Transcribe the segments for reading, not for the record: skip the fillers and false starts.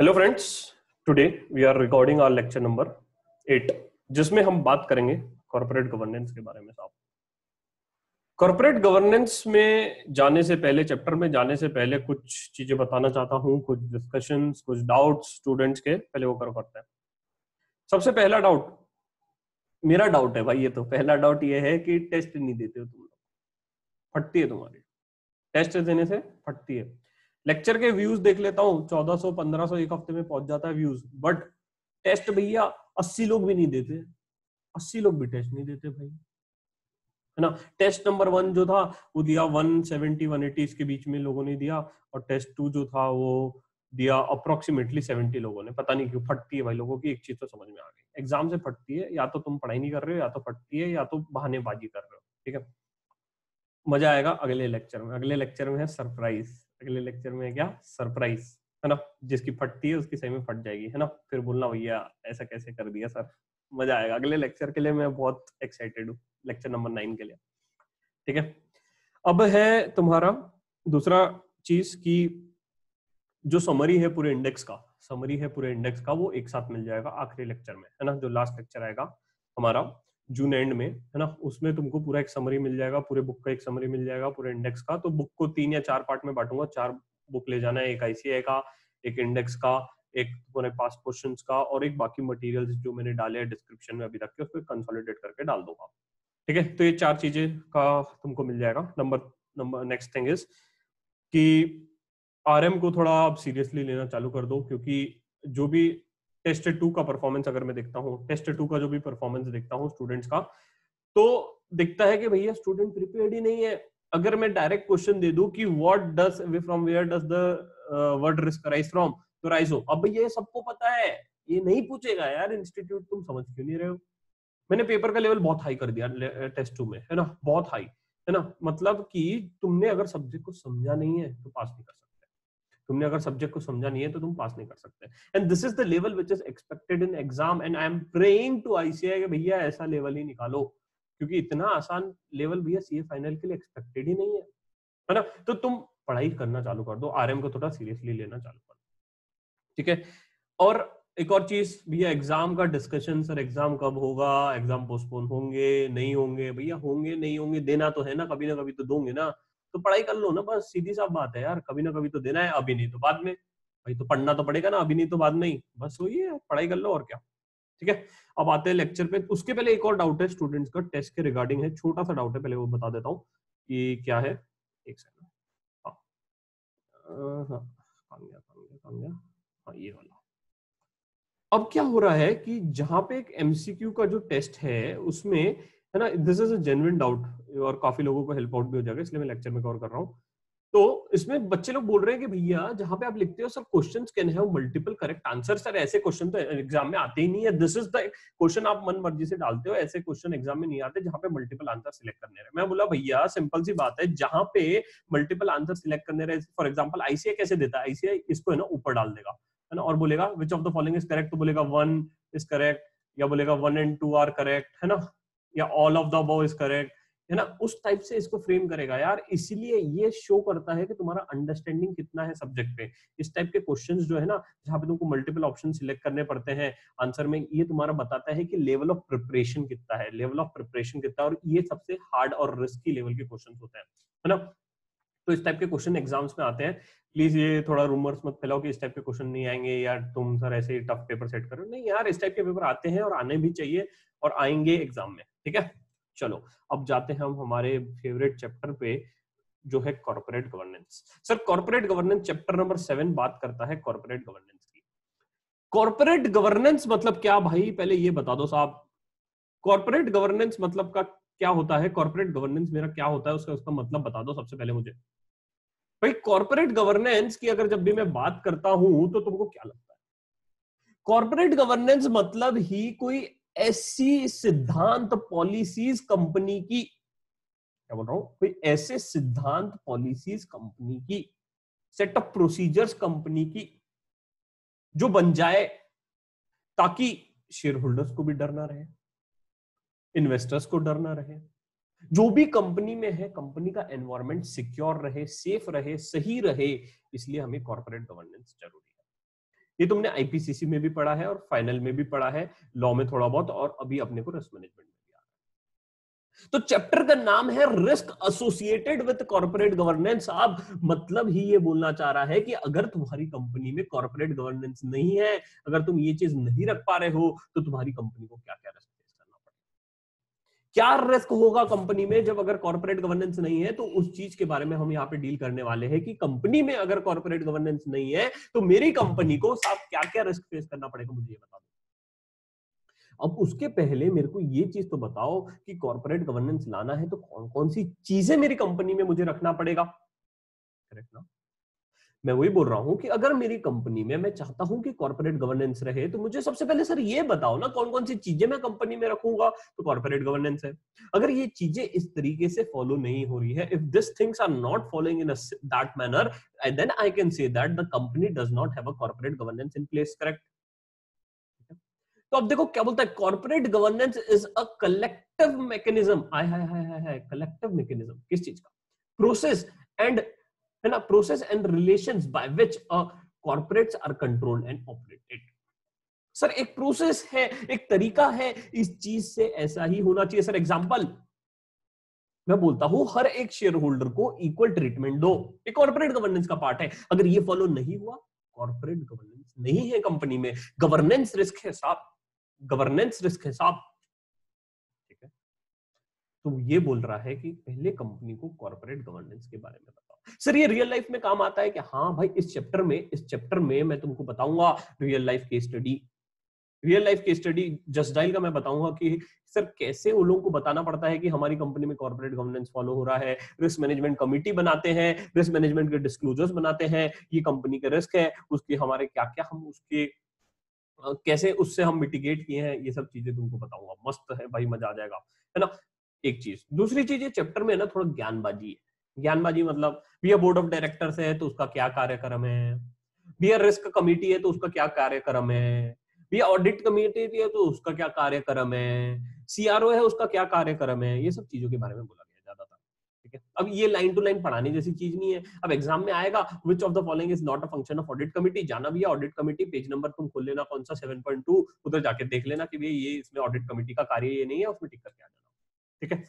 Hello friends, today we are recording our lecture number 8 जिसमें हम बात करेंगे कॉर्पोरेट गवर्नेंस के बारे में। साहब, कॉर्पोरेट गवर्नेंस में जाने से पहले, चैप्टर में जाने से पहले कुछ चीजें बताना चाहता हूं, कुछ डिस्कशंस, कुछ डाउट्स स्टूडेंट्स के पहले वो करते हैं। सबसे पहला डाउट, मेरा डाउट है भाई, ये तो पहला डाउट ये है कि टेस्ट नहीं देते हो तुम लोग, फटती है तुम्हारी, टेस्ट देने से फटती है। लेक्चर के व्यूज देख लेता हूँ, 1400-1500 एक हफ्ते में पहुंच जाता है व्यूज, बट टेस्ट भैया 80 लोग भी नहीं देते, 80 लोग भी टेस्ट नहीं देते भाई, है ना। टेस्ट नंबर 1 जो था वो दिया 170-180 के बीच में लोगों ने दिया, और टेस्ट 2 जो था वो दिया अप्रोक्सीमेटली 70 लोगों ने। पता नहीं क्यों फटती है भाई लोगों की। एक चीज तो समझ में आ गई, एग्जाम से फटती है, या तो तुम पढ़ाई नहीं कर रहे हो, या तो फटती है, या तो बहानेबाजी कर रहे हो। ठीक है, मजा आएगा अगले लेक्चर में। अगले लेक्चर में है सरप्राइज, अगले लेक्चर में है क्या, सरप्राइज, है ना। जिसकी फटती है उसकी सही में फट जाएगी, है ना, फिर बोलना भैया ऐसा कैसे कर दिया सर। मजा आएगा अगले लेक्चर के लिए, मैं बहुत एक्साइटेड हूँ लेक्चर नंबर 9 के लिए। ठीक है, अब है तुम्हारा दूसरा चीज की जो समरी है पूरे इंडेक्स का, समरी है पूरे इंडेक्स का, वो एक साथ मिल जाएगा आखिरी लेक्चर में, है ना। जो लास्ट लेक्चर आएगा हमारा जून एंड में, है ना, उसमें तुमको पूरा एक समरी मिल जाएगा, पूरे बुक का एक समरी मिल जाएगा, पूरे इंडेक्स का। तो बुक को 3 या 4 पार्ट में बांटूंगा, 4 बुक ले जाना है, एक आईसीएआई का, एक इंडेक्स का, एक तुम्हारे पास क्वेश्चंस का, और एक बाकी मटेरियल्स जो मैंने डाले हैं डिस्क्रिप्शन में अभी तक के, उसको कंसोलिडेट करके डाल दूंगा। ठीक है, तो ये 4 चीजें का तुमको मिल जाएगा। नंबर नेक्स्ट थिंग इज कि आरएम को थोड़ा आप सीरियसली लेना चालू कर दो, क्योंकि जो भी टेस्ट 2 का परफॉर्मेंस अगर मैं देखता हूँ, टेस्ट 2 का जो भी परफॉर्मेंस देखता हूँ स्टूडेंट्स का, तो दिखता है कि भैया स्टूडेंट प्रिपेयर्ड ही नहीं है। अगर मैं डायरेक्ट क्वेश्चन दे दूं कि what does from where does the word risk arise from, तो राइज हो, अब ये सबको पता है, ये नहीं पूछेगा यार इंस्टीट्यूट, तुम समझ क्यों नहीं रहे हो। मैंने पेपर का लेवल बहुत हाई कर दिया टेस्ट 2 में, है ना, बहुत हाई, है ना। मतलब कि तुमने अगर सब्जेक्ट को समझा नहीं है तो पास नहीं कर सकते, तुमने अगर सब्जेक्ट को समझा नहीं है तो तुम पास नहीं कर सकते। And this is the level which is expected in exam, and I am praying to ICI कि भैया ऐसा लेवल ही निकालो, क्योंकि इतना आसान लेवल भैया सीए फाइनल के लिए एक्सपेक्टेड ही नहीं है, है ना। तो तुम पढ़ाई करना चालू कर दो, आरएम को थोड़ा सीरियसली लेना चालू कर दो। ठीक है, और एक और चीज भैया, एग्जाम का डिस्कशन, सर एग्जाम कब होगा, एग्जाम पोस्टपोन होंगे नहीं होंगे, भैया होंगे नहीं होंगे देना तो है ना कभी तो दोगे ना, तो पढ़ाई कर लो ना, बस सीधी साफ बात है यार, कभी ना कभी तो देना है, अभी नहीं तो बाद में, भाई तो पढ़ना तो पड़ेगा ना, अभी नहीं तो बाद में ही, बस वही है, पढ़ाई कर लो और क्या। ठीक है, अब आते हैं लेक्चर पे। उसके पहले एक और डाउट है स्टूडेंट्स का, टेस्ट के रिगार्डिंग है, छोटा सा डाउट है, पहले वो बता देता हूँ कि क्या है। एक सेकंड, हाँ ये वाला। अब क्या हो रहा है कि जहां पे एक एमसीक्यू का जो टेस्ट है उसमें, है ना, this is a genuine doubt और काफी लोगों को हेल्प आउट भी हो जाएगा, इसलिए मैं लेक्चर में कवर कर रहा हूँ। तो इसमें बच्चे लोग बोल रहे हैं कि भैया जहाँ पे आप लिखते हो sir questions can have multiple correct answer, sir ऐसे क्वेश्चन तो एग्जाम में आते ही नहीं है, दिस इज द क्वेश्चन आप मन मर्जी से डालते हो, ऐसे क्वेश्चन एग्जाम में नहीं आते जहाँ पे मल्टीपल आंसर सिलेक्ट करने रहे। मैं बोला भैया सिंपल सी बात है, जहाँ पे मल्टीपल आंसर सिलेक्ट करने रहे, फॉर एग्जाम्पल आईसीआई कैसे देता है, आईसीआई इसको, है ना, ऊपर डाल देगा, है ना, और बोलेगा which of the following is correct, तो बोलेगा 1 इज करेक्ट, या बोलेगा 1 एंड 2 आर करेक्ट, है ना, या all of the above is correct, है ना, उस टाइप से इसको फ्रेम करेगा यार। इसलिए ये शो करता है कि तुम्हारा अंडरस्टैंडिंग कितना है सब्जेक्ट पे। इस टाइप के क्वेश्चंस जो है ना, जहाँ पे तुमको मल्टीपल ऑप्शन सिलेक्ट करने पड़ते हैं आंसर में, ये तुम्हारा बताता है कि लेवल ऑफ प्रिपरेशन कितना है, लेवल ऑफ प्रिपरेशन कितना है, और ये सबसे हार्ड और रिस्की लेवल के क्वेश्चन होते हैं, है ना। तो इस टाइप के क्वेश्चन एग्जाम्स में आते हैं, प्लीज ये थोड़ा रूमर्स मत फैलाओ कि इस टाइप के क्वेश्चन नहीं आएंगे यार, तुम सर ऐसे ही टफ पेपर सेट करो, नहीं यार, इस टाइप के पेपर आते हैं और आने भी चाहिए और आएंगे एग्जाम में। ठीक है, चलो अब जाते हैं हम हमारे फेवरेट चैप्टर पे जो है corporate governance. Sir corporate governance chapter number 7 बात करता है कॉर्पोरेट गवर्नेंस की। कॉर्पोरेट गवर्नेंस मतलब क्या भाई, पहले ये बता दो साहब, कॉर्पोरेट गवर्नेंस मतलब का क्या होता है, कॉर्पोरेट गवर्नेंस मेरा क्या होता है, उसका मतलब बता दो सबसे पहले मुझे भाई। कॉर्पोरेट गवर्नेंस की अगर जब भी मैं बात करता हूं तो तुमको क्या लगता है, कॉर्पोरेट गवर्नेंस मतलब ही कोई ऐसी सिद्धांत पॉलिसीज कंपनी की, क्या बोल रहा हूं, कोई ऐसे सिद्धांत पॉलिसीज कंपनी की, सेट ऑफ प्रोसीजर्स कंपनी की जो बन जाए ताकि शेयर होल्डर्स को भी डर ना रहे, इन्वेस्टर्स को डर ना रहे, जो भी कंपनी में है कंपनी का एनवायरनमेंट सिक्योर रहे, सेफ रहे, सही रहे, इसलिए हमें कॉर्पोरेट गवर्नेंस जरूरी है। ये तुमने आईपीसीसी में भी पढ़ा है और फाइनल में भी पढ़ा है, लॉ में थोड़ा बहुत, और अभी अपने को रिस्क मैनेजमेंट में भी आ रहा है। तो चैप्टर का नाम है risk associated with corporate governance. आप मतलब ही ये बोलना चाह रहा है कि अगर तुम्हारी कंपनी में कॉर्पोरेट गवर्नेंस नहीं है, अगर तुम ये चीज नहीं रख पा रहे हो, तो तुम्हारी कंपनी को क्या क्या रिस्क करना पड़ेगा, क्या रिस्क होगा कंपनी में जब अगर कॉर्पोरेट गवर्नेंस नहीं है। तो उस चीज के बारे में हम यहाँ पे डील करने वाले हैं कि कंपनी में अगर कॉर्पोरेट गवर्नेंस नहीं है तो मेरी कंपनी को साफ क्या क्या रिस्क फेस करना पड़ेगा, मुझे ये बता दो। अब उसके पहले मेरे को ये चीज तो बताओ कि कॉर्पोरेट गवर्नेंस लाना है तो कौन कौन सी चीजें मेरी कंपनी में मुझे रखना पड़ेगा, करेक्ट ना? मैं वही बोल रहा हूं कि अगर मेरी कंपनी में मैं चाहता हूं कि कॉर्पोरेट गवर्नेंस रहे तो मुझे सबसे पहले सर ये बताओ ना कौन कौन सी चीजें मैं कंपनी में रखूंगा तो कॉर्पोरेट गवर्नेंस है। अगर ये चीजें इस तरीके से फॉलो नहीं हो रही है, if this things are not following in that manner, then I can say that the company does not have a corporate governance in place, correct? तो अब देखो क्या बोलता है, corporate governance is a collective mechanism. हाय हाय हाय हाय, कलेक्टिव मैकेनिज्म किस चीज का? प्रोसेस एंड, है ना, process and relations by which corporates are controlled and operated. Sir एक प्रोसेस है, एक तरीका है, इस चीज से ऐसा ही होना चाहिए। सर एग्जांपल मैं बोलता हूं हर एक शेयर होल्डर को इक्वल ट्रीटमेंट दो, ये कॉर्पोरेट गवर्नेंस का पार्ट है। अगर ये फॉलो नहीं हुआ, कॉर्पोरेट गवर्नेंस नहीं है कंपनी में, गवर्नेंस रिस्क है साहब, गवर्नेंस रिस्क है साहब, ठीक है? तो ये बोल रहा है कि पहले कंपनी को कॉर्पोरेट गवर्नेंस के बारे में बताओ। सर ये रियल लाइफ में काम आता है कि हाँ भाई, इस चैप्टर में मैं तुमको बताऊंगा real life case study. Real life case study just dial का मैं बताऊंगा कि सर कैसे उन लोगों को बताना पड़ता है कि हमारी कंपनी में कॉर्पोरेट गवर्नेंस फॉलो हो रहा है। रिस्क मैनेजमेंट कमिटी बनाते हैं, रिस्क मैनेजमेंट के डिस्क्लोजर्स बनाते हैं, ये कंपनी के रिस्क है, उसके हमारे क्या क्या, हम उसके कैसे उससे हम मिटिगेट किए हैं, ये सब चीजें तुमको बताऊंगा। मस्त है भाई, मजा आ जाएगा, है ना? एक चीज। दूसरी चीज ये चैप्टर में ना थोड़ा ज्ञानबाजी है। ज्ञानबाजी मतलब we are board of directors है तो उसका क्या कार्यक्रम है, वी आर रिस्क कमेटी है तो उसका क्या कार्यक्रम है, वी आर ऑडिट कमेटी है तो उसका क्या कार्यक्रम है, सीआरओ है उसका क्या कार्यक्रम है, ये सब चीजों के बारे में बोला गया ज्यादातर, ठीक है? अब ये लाइन टू लाइन पढ़ाने जैसी चीज नहीं है। अब एग्जाम में आएगा which of the following is not a function of audit committee, जाना भैया ऑडिट कमेटी पेज नंबर तुम खोल लेना कौन सा 7.2, उधर जाके देख लेना कि भैया ये इसमें ऑडिट कमेटी का कार्य ये नहीं है, उसमें टिक करके आ जाना, ठीक है?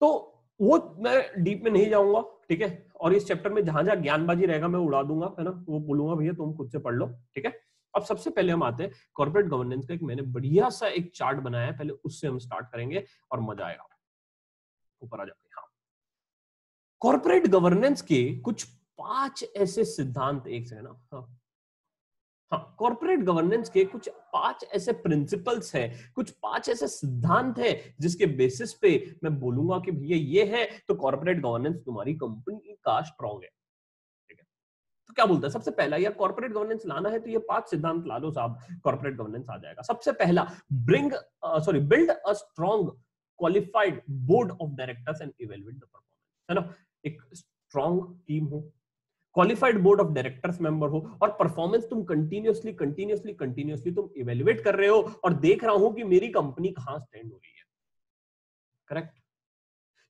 तो वो मैं डीप में नहीं जाऊंगा, ठीक है? और इस चैप्टर में जहां जहां ज्ञानबाजी रहेगा मैं उड़ा दूंगा, है ना? वो बोलूंगा भैया तुम खुद से पढ़ लो, ठीक है? अब सबसे पहले हम आते हैं कॉर्पोरेट गवर्नेंस का, एक मैंने बढ़िया सा एक चार्ट बनाया है, पहले उससे हम स्टार्ट करेंगे और मजा आएगा। ऊपर आ जाते हैं। हाँ, कॉर्पोरेट गवर्नेंस के कुछ 5 ऐसे सिद्धांत, एक से, है ना? हाँ, कॉर्पोरेट गवर्नेंस के कुछ 5 ऐसे प्रिंसिपल्स हैं, कुछ 5 ऐसे सिद्धांत हैं जिसके बेसिस पे मैं बोलूंगा कि भैया ये है तो कॉर्पोरेट गवर्नेंस तुम्हारी कंपनी का स्ट्रॉन्ग है। तो क्या बोलता है सबसे पहला, या कॉर्पोरेट गवर्नेंस लाना है तो ये 5 सिद्धांत ला लो साहब, कॉर्पोरेट गवर्नेंस आ जाएगा। सबसे पहला, build a strong qualified board of directors and evaluate the performance, है ना? एक स्ट्रॉन्ग टीम हो, qualified board of directors member हो, और परफॉर्मेंस तुम कंटिन्यूअसली तुम इवैल्यूएट कर रहे हो और देख रहा हूं कि मेरी कंपनी कहां स्टैंड हो रही है, करेक्ट?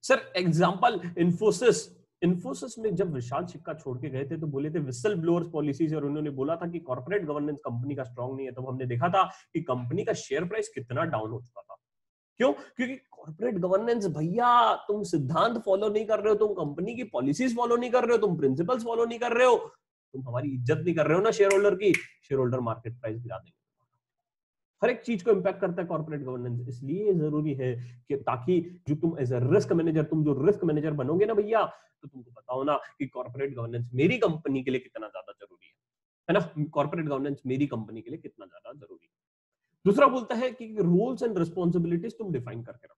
सर एग्जाम्पल इन्फोसिस में जब विशाल शिक्का छोड़ के गए थे तो बोले थे विसल ब्लोअर्स पॉलिसीज, और उन्होंने बोला था कि कॉर्पोरेट गवर्नेंस कंपनी का स्ट्रॉन्ग नहीं है। तब तो हमने देखा था कि कंपनी का शेयर प्राइस कितना डाउन हो चुका था। क्यों? क्योंकि कॉर्पोरेट गवर्नेंस भैया, तुम सिद्धांत फॉलो नहीं कर रहे हो, तुम कंपनी की पॉलिसीज फॉलो नहीं कर रहे हो, तुम प्रिंसिपल्स फॉलो नहीं कर रहे हो, तुम हमारी इज्जत नहीं कर रहे हो ना शेयर होल्डर की, शेयर होल्डर मार्केट प्राइस गिरा देंगे। हर एक चीज को इम्पैक्ट करता है कॉर्पोरेट गवर्नेंस, इसलिए जरूरी है कि ताकि जो तुम एज अ रिस्क मैनेजर, तुम जो रिस्क मैनेजर बनोगे ना भैया, तो तुमको पता हो ना कि कॉर्पोरेट गवर्नेंस मेरी कंपनी के लिए कितना ज्यादा जरूरी है ना? कॉर्पोरेट गवर्नेंस मेरी कंपनी के लिए कितना ज्यादा जरूरी है। दूसरा बोलता है कि रोल्स एंड रिस्पॉन्सिबिलिटीज तुम डिफाइन करके रखो,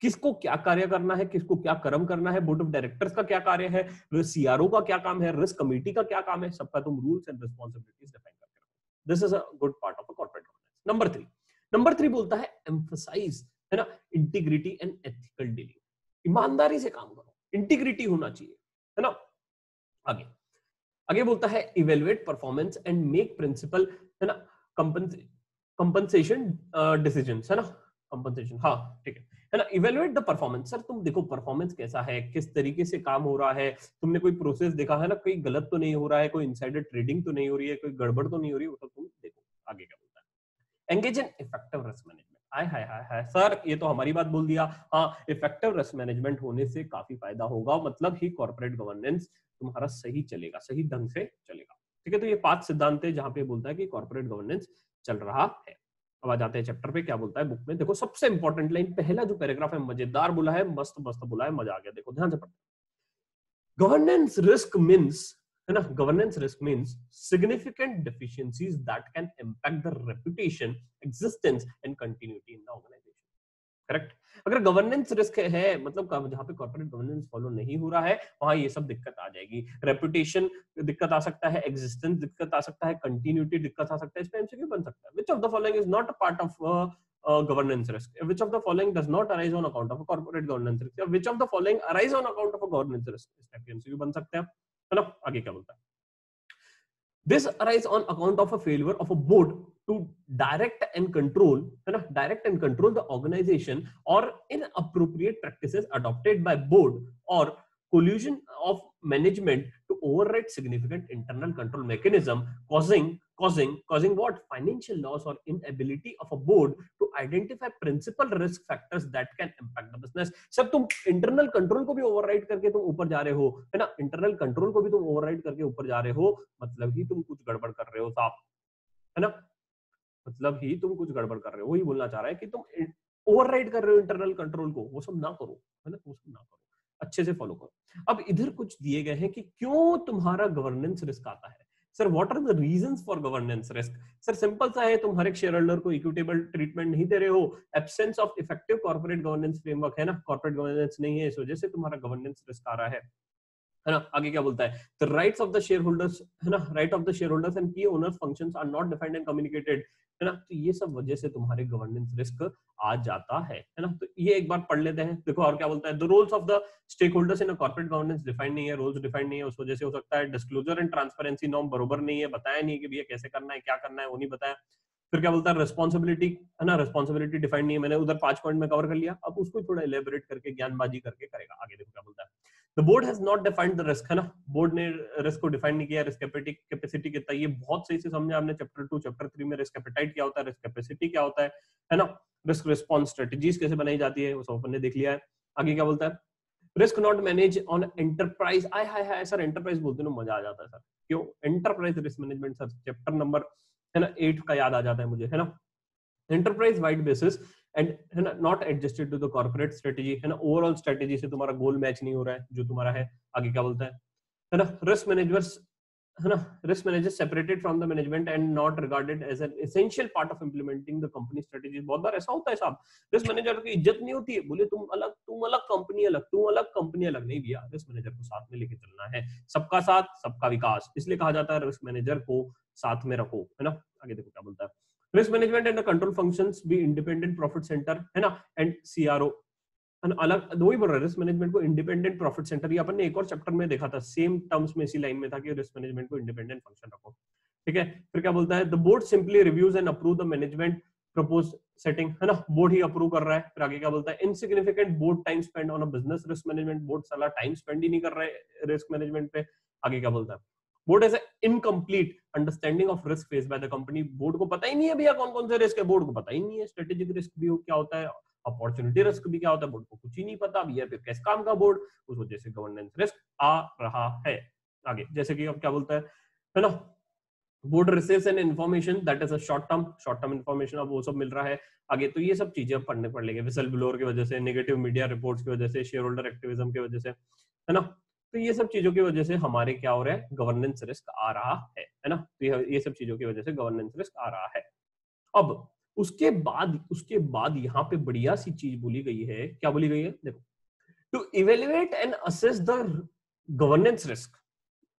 किसको क्या कार्य करना है, किसको क्या कर्म करना है, बोर्ड ऑफ डायरेक्टर्स का क्या कार्य है, सीआरओ का क्या काम है, रिस्क कमेटी का क्या काम है, सबका तुम रूल्स एंड रिस्पॉन्सिबिलिटीज डिफाइन करके रखो। This is a good part of a corporate. Number 3 बोलता है एम्फसाइज, है ना, इंटीग्रिटी एंड एथिकल डीलिंग। ईमानदारी से काम करो, इंटीग्रिटी होना चाहिए, है ना? आगे बोलता है evaluate performance and make principal, है ना, कंपनसेशन डिसीजंस, है ना? कंपनसेशन, हाँ ठीक है ना। इवेलुएट द परफॉर्मेंस, सर तुम देखो परफॉर्मेंस कैसा है, किस तरीके से काम हो रहा है, तुमने कोई प्रोसेस देखा है ना, कोई गलत तो नहीं हो रहा है, कोई इनसाइडर ट्रेडिंग तो नहीं हो रही है, कोई गड़बड़ तो नहीं हो रही है, वो सब तुम देखो। आगे क्या बोलता है, engage in effective risk management. हाय हाय हाय हाय सर ये तो हमारी बात बोल दिया। हाँ, इफेक्टिव रिस्क मैनेजमेंट होने से काफी फायदा होगा, मतलब ही कॉर्पोरेट गवर्नेंस तुम्हारा सही चलेगा, सही ढंग से चलेगा। ठीक है, तो ये 5 सिद्धांत है जहां पे बोलता है कि कॉर्पोरेट गवर्नेंस चल रहा है। अब आ जाते हैं चैप्टर पे, क्या बोलता है बुक में। देखो सबसे इंपॉर्टेंट लाइन, पहला जो पैराग्राफ है मजेदार बोला है, मस्त मस्त बोला है, मजा आ गया। देखो ध्यान से पढ़ो, गवर्नेंस रिस्क मींस, है ना, governance risk means significant deficiencies that can impact the reputation, existence and continuity in the organisation. Correct, अगर गवर्नेंस रिस्क है मतलब जहां पे कॉर्पोरेट गवर्नेंस फॉलो नहीं हो रहा है वहां ये सब दिक्कत आ जाएगी, रेपुटेशन दिक्कत आ सकता है, एग्जिस्टेंस दिक्कत आ सकता है, कंटिन्यूटी दिक्कत आ सकता है। इस पे एमसीक्यू बन सकता है, which of the following is not a part of governance risk, which of the following does not arise on account of corporate governance risk, which of the following arise on account of governance risk. इस type के MCQ बन सकते हैं। चलो आगे क्या बोलता है, this arise on account of a failure of a board to direct and control, है ना, direct and control the organization or inappropriate practices adopted by board or collusion of management to override significant internal control mechanism, causing what financial loss or inability of a board to identify principal risk factors that can impact the business। सब तुम internal control को भी override करके तुम ऊपर जा रहे हो, है ना, internal control को भी तुम override करके ऊपर जा रहे हो, मतलब ही तुम कुछ गड़बड़ कर रहे हो साहब, है ना, मतलब ही तुम कुछ गड़बड़ कर रहे हो। वही बोलना चाह रहा है कि तुम ओवरराइड कर रहे हो इंटरनल कंट्रोल को, वो सब ना करो, है ना, वो सब ना करो, अच्छे से फॉलो करो। अब इधर कुछ दिए गए हैं कि क्यों तुम्हारा गवर्नेंस रिस्क आता है। Sir what are the reasons for governance risk. Sir simple सा है, तुम हर एक शेयर होल्डर को इक्विटेबल ट्रीटमेंट नहीं दे रहे हो, absence of effective corporate governance framework, है ना, कॉर्पोरेट गवर्नेंस नहीं है, इस वजह से तुम्हारा गवर्नेंस रिस्क आ रहा है, है ना। आगे क्या बोलता है, the rights of the share holders, है ना, right of the share holders and key owners functions are not defined and communicated, है ना, तो ये सब वजह से तुम्हारे गवर्नेंस रिस्क आ जाता है ना। तो ये एक बार पढ़ लेते हैं। देखो और क्या बोलता है, the roles of the stake holders in corporate governance defined नहीं है, रोल्स डिफाइंड नहीं है, उस वजह से हो सकता है। डिस्क्लोजर एंड ट्रांसपेरेंसी नॉर्म बरोबर नहीं है, बताया नहीं कि भैया कैसे करना है क्या करना है, वो नहीं बताया। फिर क्या बोलता है, रिस्पॉन्सिबिलिटी, है ना, रिस्पॉन्सिबिलिटी डिफाइंड नहीं है। मैंने उधर 5 पॉइंट में कवर कर लिया, अब उसको थोड़ा इलेबोरेट करके ज्ञानबाजी करके करेगा। आगे देखो क्या बोलता है, the board has not defined the risk, है ना, बोर्ड ने रिस्क को डिफाइन नहीं किया, रिस्क कैपेसिटी कितना, ये बहुत सही से समझा हमने चैप्टर 2 चैप्टर 3 में, रिस्क एपेटाइट क्या होता है, रिस्क कैपेसिटी क्या होता है ना, रिस्क रिस्पॉन्स स्ट्रेटेजीज कैसे बनाई जाती है, वो सब अपन ने देख लिया है। आगे क्या बोलता है, risk not manage on enterprise. आय हाय हाय सर एंटरप्राइज बोलते ना मजा आ जाता है सर, क्यों, enterprise risk management sir chapter number, है ना, 8 का याद आ जाता है मुझे, है ना, एंटरप्राइज वाइड बेसिस एंड, है ना, not adjusted to the corporate strategy, है ना, ओवरऑल स्ट्रेटेजी से तुम्हारा गोल मैच नहीं हो रहा है जो तुम्हारा है। आगे क्या बोलता है ना, रिस्क मैनेजर्स, है ना, risk managers separated from the management and not regarded as an essential part of implementing the company strategy. बहुत बार ऐसा होता है साहब, रिस्क मैनेजर की इज्जत नहीं होती है, बोले तुम अलग कंपनी अलग, तुम अलग कंपनी अलग। नहीं भैया, रिस्क मैनेजर को साथ में लेके चलना है, सबका साथ सबका विकास, इसलिए कहा जाता है रिस्क मैनेजर को साथ में रखो, है ना। आगे देखो क्या बोलता है, risk management and the control functions be independent profit centre, है ना, एंड सीआरओ, अलग। दो ही बोल रहा है, रिस्क मैनेजमेंट को इंडिपेंडेंट प्रॉफिट सेंटर, ये अपन ने एक और चैप्टर में देखा था, सेम टर्म्स में इसी लाइन में था कि रिस्क मैनेजमेंट को इंडिपेंडेंट फंक्शन रखो, ठीक है। फिर क्या बोलता है, the board simply reviews and approve the management propose setting, है ना, बोर्ड ही अप्रूव कर रहा है। फिर आगे क्या बोलता है, insignificant board time spend on a business risk management, board साला टाइम स्पेंड ही नहीं कर रहा है रिस्क मैनेजमेंट पे। आगे क्या बोलता है, board as incomplete understanding of risk face by the company, board को पता ही नहीं है भैया कौन कौन से रिस्क है, बोर्ड को पता ही नहीं है स्ट्रेटेजिक रिस्क भी क्या होता है, अपॉर्चुनिटी रिस्क भी क्या होता है, बोर्ड को कुछ ही नहीं पता भैया, फिर कैसे काम का बोर्ड, उस वजह से गवर्नेंस रिस्क आ रहा है। आगे जैसे कि अब क्या बोलता है ना, board receives an information that is a short term information, अब वो सब मिल रहा है। आगे तो ये सब चीजें पढ़ने पड़ लेंगे, विसल ब्लोअर की वजह से, नेगेटिव मीडिया रिपोर्ट्स की वजह से, शेयर होल्डर एक्टिविज्म की वजह से, है ना, तो ये सब चीजों की वजह से हमारे क्या हो रहा है, गवर्नेंस रिस्क आ रहा है ना, तो ये सब चीजों की वजह से गवर्नेंस रिस्क आ रहा है। अब उसके बाद यहाँ पे बढ़िया सी चीज बोली गई है, क्या बोली गई है, देखो, to evaluate and assess the governance risk,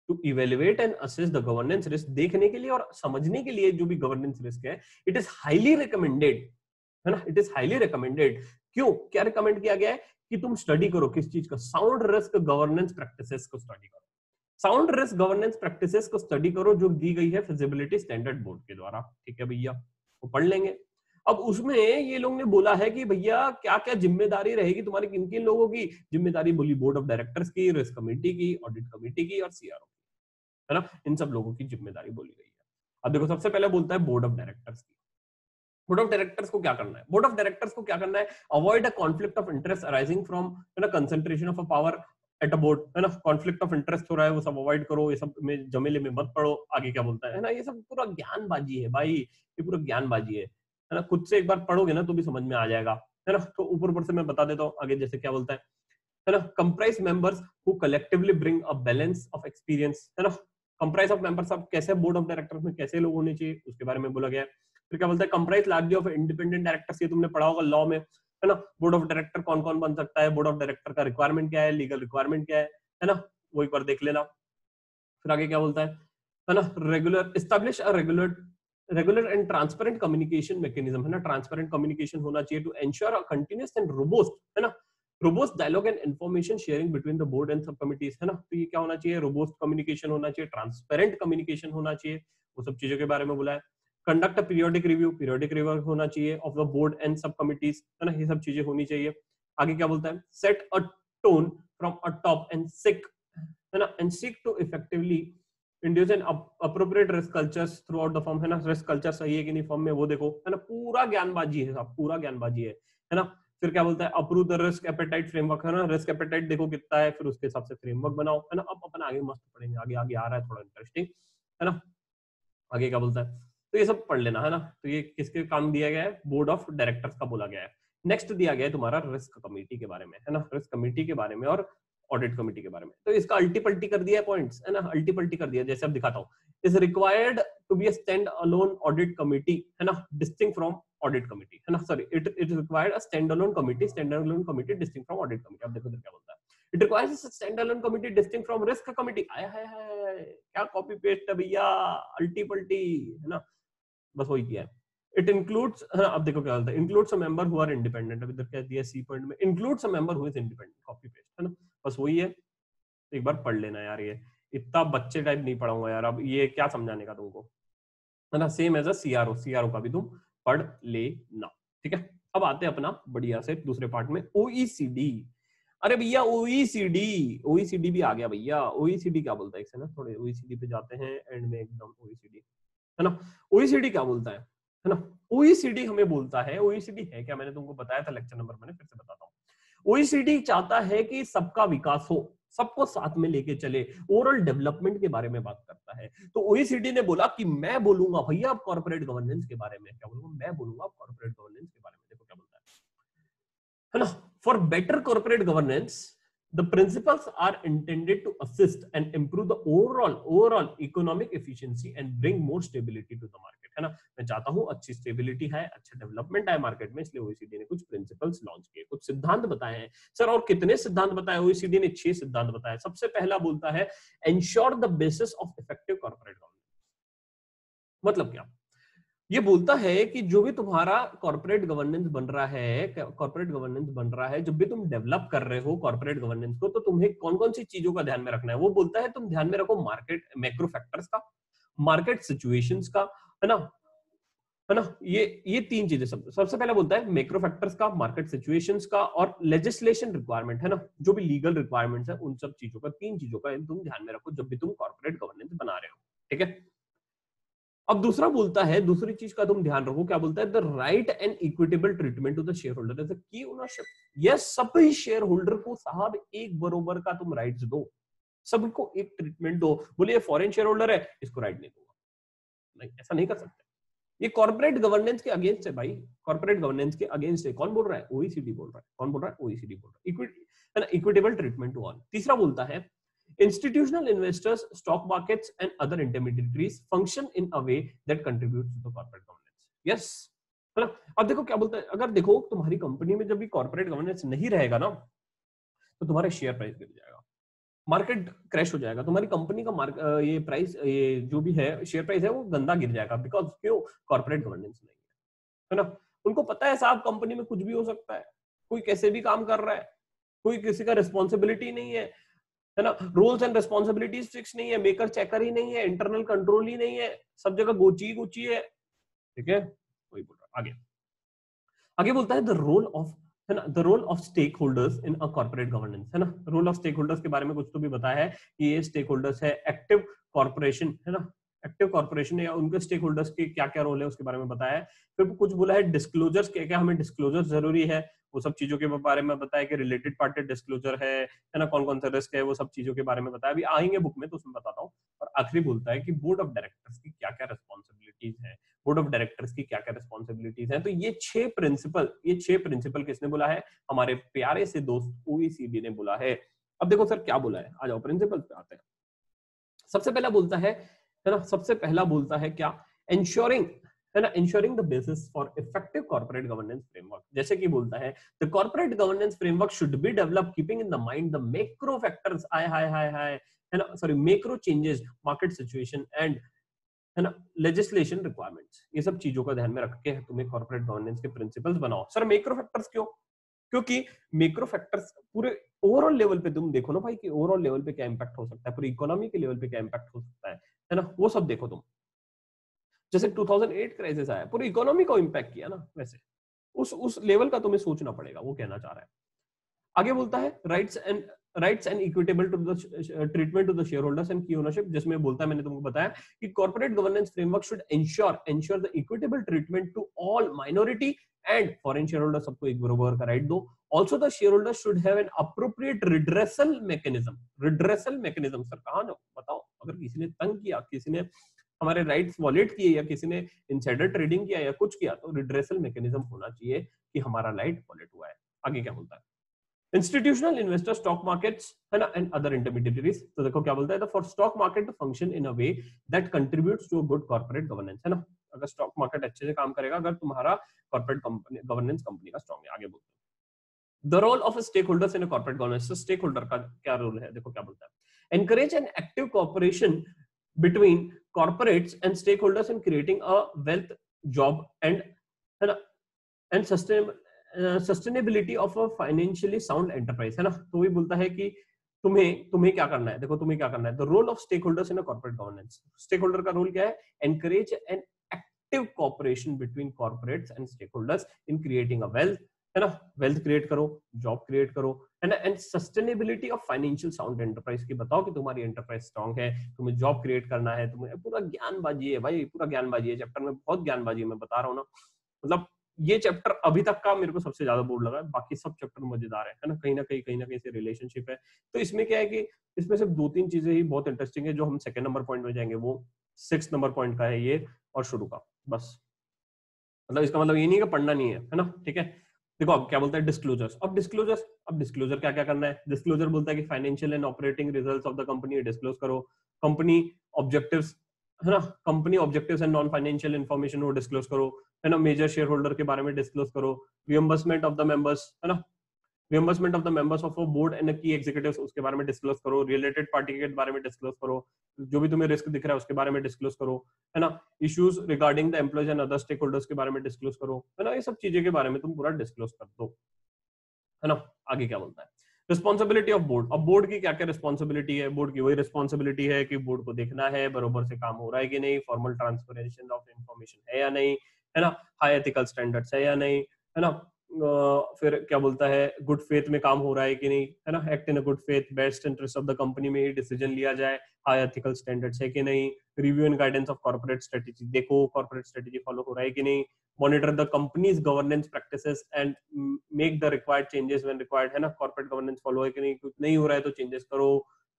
to evaluate and assess the governance risk, देखने के लिए और समझने के लिए जो भी गवर्नेंस रिस्क है, इट इज हाईली रिकमेंडेड, है ना, इट इज हाईली रिकमेंडेड। क्यों, क्या रिकमेंड किया गया है कि तुम स्टडी करो किस चीज का, साउंड रिस्क गवर्नेंस प्रैक्टिसेस को स्टडी करो, साउंड रिस्क गवर्नेंस प्रैक्टिसेस को स्टडी करो, जो दी गई है फिजिबिलिटी स्टैंडर्ड बोर्ड के द्वारा, ठीक है भैया, वो पढ़ लेंगे। अब उसमें ये लोग ने बोला है कि भैया क्या क्या जिम्मेदारी रहेगी तुम्हारी, किन किन लोगों की जिम्मेदारी बोली, बोर्ड ऑफ डायरेक्टर्स की, रिस्क कमेटी की, ऑडिट कमेटी की और सीआरओ की, है ना, इन सब लोगों की जिम्मेदारी बोली गई है। अब देखो सबसे पहले बोलता है बोर्ड ऑफ डायरेक्टर्स की, बोर्ड ऑफ डायरेक्टर्स को क्या करना है, बोर्ड ऑफ डायरेक्टर्स को क्या करना है, avoid a conflict of interest arising from है ना concentration of a power at a board, है ना, कॉन्फ्लिक्ट ऑफ इंटरेस्ट हो रहा है वो सब अवॉइड करो, ये सब में जमेले में मत पड़ो। आगे क्या बोलता है ना, ये सब पूरा ज्ञानबाजी है भाई, ये पूरा ज्ञानबाजी है ना, खुद से एक बार पढ़ोगे ना तो भी समझ में आ जाएगा, है ना। तो ऊपर ऊपर से मैं बता देता हूँ आगे जैसे क्या बोलता है ना, comprise members who collectively bring a balance of experience, है ना, कंप्राइज ऑफ मेंबर्स आप कैसे बोर्ड ऑफ डायरेक्टर्स में कैसे लोग होने चाहिए उसके बारे में बोला गया है। फिर क्या बोलता है, comprise largely of independent directors, ये तुमने पढ़ा होगा लॉ में, है ना, बोर्ड ऑफ डायरेक्टर कौन कौन बन सकता है, बोर्ड ऑफ डायरेक्टर का रिक्वायरमेंट क्या है, लीगल रिक्वायरमेंट क्या है ना, वो एक बार देख लेना। फिर आगे क्या बोलता है ना, regular establish a regular and transparent communication mechanism, है ना, ट्रांसपेरेंट कम्युनिकेशन होना चाहिए to ensure a continuous and robust, है ना, robust dialogue and information sharing between the board and सब कमिटीज, है ना। तो ये क्या होना चाहिए, रोबस्ट कम्युनिकेशन होना चाहिए, ट्रांसपेरेंट कम्युनिकेशन होना चाहिए, वो सब चीजों के बारे में बोला है। कंडक्ट अ पीरियोडिक रिव्यू होना चाहिए ऑफ द बोर्ड एंड सब कमिटीज, है ना, ये सब चीजें होनी चाहिए। आगे क्या बोलता है, set a tone from a top and seek, है ना, and seek to effectively induce an appropriate risk cultures throughout the form, है ना, रिस्क कल्चर सही है कि नहीं फॉर्म में वो देखो, है ना, पूरा ज्ञानबाजी है, पूरा ज्ञानबाजी है ना। फिर क्या बोलता है, approve the risk appetite framework, है ना, रिस्क एपेटाइट देखो कितना है फिर उसके हिसाब से फ्रेमवर्क बनाओ, है ना। अब अपन आगे मस्त पढ़ेंगे, आगे आगे आ रहा है थोड़ा इंटरेस्टिंग, है ना। आगे क्या बोलता है, तो ये सब पढ़ लेना, है ना। तो ये किसके काम दिया गया है, बोर्ड ऑफ डायरेक्टर्स का बोला गया है। नेक्स्ट दिया गया है तुम्हारा रिस्क कमेटी के बारे में, है ना, रिस्क कमेटी के बारे में और ऑडिट कमेटी के बारे में। तो इसका अल्टीपल्टी कर दिया है पॉइंट्स, है ना, अल्टीपल्टी कर दिया, जैसे अब दिखाता हूँ। Is required to be a stand alone audit committee, है ना, डिस्टिंक्ट फ्रॉम ऑडिट कमेटी, है ना, sorry it is required a stand alone committee, stand alone committee distinct from audit committee. अब देखो क्या बोलता है, it requires stand alone committee distinct from risk committee. आया है क्या कॉपी पेस्ट है भैया, अल्टीपल्टी, है ना, बस वही किया है। इट इंक्लूड्स, अब देखो क्या बोलता है, includes a member who are independent, अब इधर क्या दिया सी पॉइंट में, includes a member who is independent, copy paste, है ना, बस वही है। एक बार पढ़ लेना यार, ये इतना बच्चे टाइप नहीं पढ़ाऊंगा यार, अब ये क्या समझाने का तुमको, है ना। Same as a CRO, CRO का भी तुम पढ़ लेना, ठीक है। अब आते हैं अपना बढ़िया से दूसरे पार्ट में, ओईसीडी। अरे भैया ओईसीडी, ओईसीडी भी आ गया भैया। ओईसीडी क्या बोलता है, इससे ना थोड़े ओईसीडी पे जाते हैं एंड में एकदम, ओईसीडी है ना। OECD क्या बोलता है ना, OECD हमें बोलता है, OECD है क्या मैंने तुमको बताया था लेक्चर नंबर में, फिर से बताता हूँ। OECD चाहता है कि सबका विकास हो, सबको साथ में लेके चले, ओवरऑल डेवलपमेंट के बारे में बात करता है। तो OECD ने बोला कि मैं बोलूंगा भैया आप कॉर्पोरेट गवर्नेंस के बारे में, क्या बोलूंगा, मैं बोलूंगा आप कॉर्पोरेट गवर्नेंस के बारे में। देखो क्या बोलता है ना, for better corporate governance the principles are intended to assist and improve the overall economic efficiency and bring more stability to the market, है ना। मैं चाहता हूँ अच्छी स्टेबिलिटी है, अच्छा डेवलपमेंट है मार्केट में, इसलिए OECD ने कुछ प्रिंसिपल्स लॉन्च किए, कुछ सिद्धांत बताए हैं। सर और कितने सिद्धांत बताए, OECD ने 6 सिद्धांत बताए। सबसे पहला बोलता है ensure the basis of effective corporate governance। मतलब क्या, ये बोलता है कि जो भी तुम्हारा कॉर्पोरेट गवर्नेंस बन रहा है, कॉर्पोरेट गवर्नेंस बन रहा है, जब भी तुम डेवलप कर रहे हो कॉर्पोरेट गवर्नेंस को, तो तुम्हें कौन कौन सी चीजों का ध्यान में रखना है। वो बोलता है तुम ध्यान में रखो मार्केट मैक्रो फैक्टर्स का, मार्केट सिचुएशंस का, है ना, है ना, ये तीन चीजें। सबसे पहले बोलता है मैक्रो फैक्टर्स का, मार्केट सिचुएशंस का और लेजिस्लेशन रिक्वायरमेंट, है ना, जो भी लीगल रिक्वायरमेंट्स है उन सब चीजों का, तीन चीजों का तुम ध्यान में रखो जब भी तुम कॉर्पोरेट गवर्नेंस बना रहे हो, ठीक है। अब दूसरा बोलता है, दूसरी चीज का तुम ध्यान रखो, क्या बोलता है, the right and equitable treatment to the share holder is the key ownership. Yes, सभी शेयर होल्डर को साहब एक बरोबर का तुम राइट्स दो, सबको एक ट्रीटमेंट दो। बोले ये फॉरेन शेयर होल्डर है इसको राइट नहीं दूंगा, नहीं, ऐसा नहीं कर सकते। ये कॉर्पोरेट गवर्नेंस के अगेंस्ट है भाई, कॉर्पोरेट गवर्नेंस के अगेंस्ट है। कौन बोल रहा है, OECD बोल रहा है। कौन बोल रहा है, OECD बोल रहा है। Equitable treatment to all. तीसरा बोलता है institutional investors, stock markets and other intermediaries function in a way that contributes to the corporate governance. Yes, है ना। अब देखो क्या बोलता है, अगर देखो तुम्हारी कंपनी में जब भी कॉर्पोरेट गवर्नेंस नहीं रहेगा ना, तो तुम्हारे शेयर प्राइस गिर जाएगा, मार्केट क्रैश हो जाएगा, तुम्हारी कंपनी का ये प्राइस, ये जो भी है शेयर प्राइस है वो गंदा गिर जाएगा। बिकॉज क्यों, कॉर्पोरेट गवर्नेंस नहीं है, है ना। उनको पता है साहब कंपनी में कुछ भी हो सकता है, कोई कैसे भी काम कर रहा है, कोई किसी का रिस्पॉन्सिबिलिटी नहीं है, है ना, रोल्स एंड रिस्पॉन्सिबिलिटीज फिक्स नहीं है, मेकर चेकर ही नहीं है, इंटरनल कंट्रोल ही नहीं है, सब जगह गोची है, ठीक है, वही बोल रहा है। आगे आगे बोलता है द रोल ऑफ, है ना, the role of stake holders in a corporate governance, है ना। रोल ऑफ स्टेक होल्डर्स के बारे में कुछ तो भी बताया है कि ये स्टेक होल्डर्स है, एक्टिव कॉर्पोरेशन, है ना, एक्टिव कॉर्पोरेशन या उनके स्टेक होल्डर्स के क्या क्या रोल है उसके बारे में बताया है। फिर कुछ बोला है डिस्क्लोजर्स, क्या क्या हमें डिस्क्लोजर जरूरी है वो सब चीजों के बारे में बताया कि रिलेटेड पार्टी डिस्क्लोजर है ना, कौन कौन सा रिस्क है वो सब चीजों के बारे में बताया। अभी आएंगे बुक में तो उसमें बताता हूँ। और आखिरी बोलता है कि बोर्ड ऑफ डायरेक्टर्स की क्या क्या रिस्पॉन्सिबिलिटीज है, बोर्ड ऑफ डायरेक्टर्स की क्या क्या रिस्पॉन्सिबिलिटीज है। तो ये 6 प्रिंसिपल किसने बोला है, हमारे प्यारे से दोस्त OECD ने बोला है। अब देखो सर क्या बोला है, आ जाओ प्रिंसिपल पे आते हैं। सबसे पहला बोलता है, है ना, सबसे पहला बोलता है क्या, एंश्योरिंग, है ना, ensuring the basis for effective corporate governance framework. जैसे कि बोलता है the corporate governance framework should be develop keeping in the mind the macro factors, macro changes, market situation and, है ना, लेजिस्लेशन रिक्वायरमेंट्स। ये सब चीजों का ध्यान में रख के तुम्हें कॉर्पोरेट गवर्नेंस के प्रिंसिपल्स बनाओ। सर मैक्रो फैक्टर्स क्यों? क्योंकि मैक्रो फैक्टर्स पूरे ओवरऑल लेवल पे तुम देखो ना भाई कि ओवरऑल लेवल पे क्या इंपैक्ट हो सकता है, पूरी इकोनॉमी के लेवल पे क्या इंपैक्ट हो सकता है ना, वो सब देखो तुम। जैसे 2008 क्राइसिस आया, पूरी इकोनॉमी को इंपैक्ट किया ना, वैसे उस लेवल का तुम्हें सोचना पड़ेगा, वो कहना चाह रहा है। आगे बोलता है rights and equitable to the treatment to the share holders and key ownership, जिसमें बोलता है, मैंने तुमको बताया कि corporate governance framework should ensure the equitable treatment to all minority and foreign share holder, सबको एक बराबर का राइट दो। Also the share holder should have an appropriate redressal mechanism. Redressal mechanism sir कहाँ जाओ बताओ, अगर किसी ने तंग किया, किसी ने हमारे राइट्स वॉलेट किए या किसी ने इनसाइडर ट्रेडिंग किया या कुछ किया, तो रिड्रेसल मैकेनिज्म होना चाहिए कि हमारा राइट वॉलेट हुआ है। आगे क्या बोलता है, Institutional investors, stock markets, and other intermediaries. So देखो क्या बोलता है, for stock market to function in a way that contributes to a good corporate governance, है ना, अगर stock market अच्छे से काम करेगा, अगर तुम्हारा corporate governance company का strong है। आगे बोलते हैं the role of stakeholders in a corporate governance. So stakeholder का क्या role है, देखो क्या बोलता है, encourage an active cooperation between corporates and stakeholders in creating a wealth, job and, है ना, and sustainable sustainability of a financially sound enterprise, है ना। तो भी बोलता है कि तुम्हें क्या करना है, देखो तुम्हें क्या करना है, the role of stake holders in a corporate governance. Stakeholder का रोल क्या है, encourage an active cooperation between corporates and stake holders in creating a wealth, है ना, वेल्थ क्रिएट करो, जॉब क्रिएट करो, है ना, and sustainability of financial sound enterprise की बताओ कि तुम्हारी एंटरप्राइज स्ट्रॉन्ग है, तुम्हें जॉब क्रिएट करना है, तुम्हें पूरा ज्ञानबाजी है भाई, पूरा ज्ञानबाजी है चैप्टर में, बहुत ज्ञानबाजी मैं बता रहा हूँ ना, मतलब ये चैप्टर अभी तक का मेरे को सबसे ज्यादा बोर लगा है, बाकी सब चैप्टर मजेदार है ना, कहीं ना कहीं से रिलेशनशिप है। तो इसमें क्या है कि इसमें सिर्फ 2-3 चीजें ही बहुत इंटरेस्टिंग है, जो हम सेकंड नंबर पॉइंट में जाएंगे, वो 6 नंबर पॉइंट का है ये और शुरू का, बस। मतलब इसका मतलब ये नहीं कि पढ़ना नहीं है, है ना, ठीक है। देखो अब क्या बोलता है, डिस्क्लोजर्स। अब डिस्क्लोजर क्या क्या करना है, डिस्क्लोजर बोलता है कि financial and operating results of the company disclose करो, कंपनी ऑब्जेक्टिव्स, है ना, company objectives and non financial information वो डिस्क्लोज करो, है ना, मेजर शेयर होल्डर के बारे में डिस्क्लोज करो, रिएम्बर्समेंट ऑफ द मेंबर्स, है ना, reimbursement of the members of a board and key executives, उसके बारे में डिस्क्लोज करो, रिलेटेड पार्टी के बारे में डिस्क्लोज करो, जो भी तुम्हें रिस्क दिख रहा है उसके बारे में डिस्क्लोज करो, है ना, issues regarding the employees and other stakeholders के बारे में डिस्क्लोज करो, है ना, ये सब चीजें के बारे में तुम पूरा डिस्क्लोज कर दो, है ना। आगे क्या बोलता है, रिस्पॉन्सिबिलिटी ऑफ बोर्ड। अब बोर्ड की क्या क्या रिस्पॉन्सिबिलिटी है, बोर्ड की वही रिस्पॉन्सिबिलिटी है कि बोर्ड को देखना है बरोबर से काम हो रहा है कि नहीं, फॉर्मल ट्रांसफरेशन ऑफ इन्फॉर्मेशन है या नहीं, है ना, हाई एथिकल स्टैंडर्ड्स है या नहीं, है ना, फिर क्या बोलता है, गुड फेथ में काम हो रहा है कि नहीं, है ना, act in a good faith, best interest of the company में ही डिसीजन लिया जाए, हाई एथिकल स्टैंडर्ड्स है कि नहीं, review and guidance of corporate strategy, देखो कॉर्पोरेट स्ट्रेटेजी फॉलो हो रहा है कि नहीं, monitor the company's governance practices and make the required changes when required, है ना, कॉर्पोरेट गवर्नेंस फॉलो है कि नहीं, कुछ नहीं हो रहा है तो चेंजेस करो,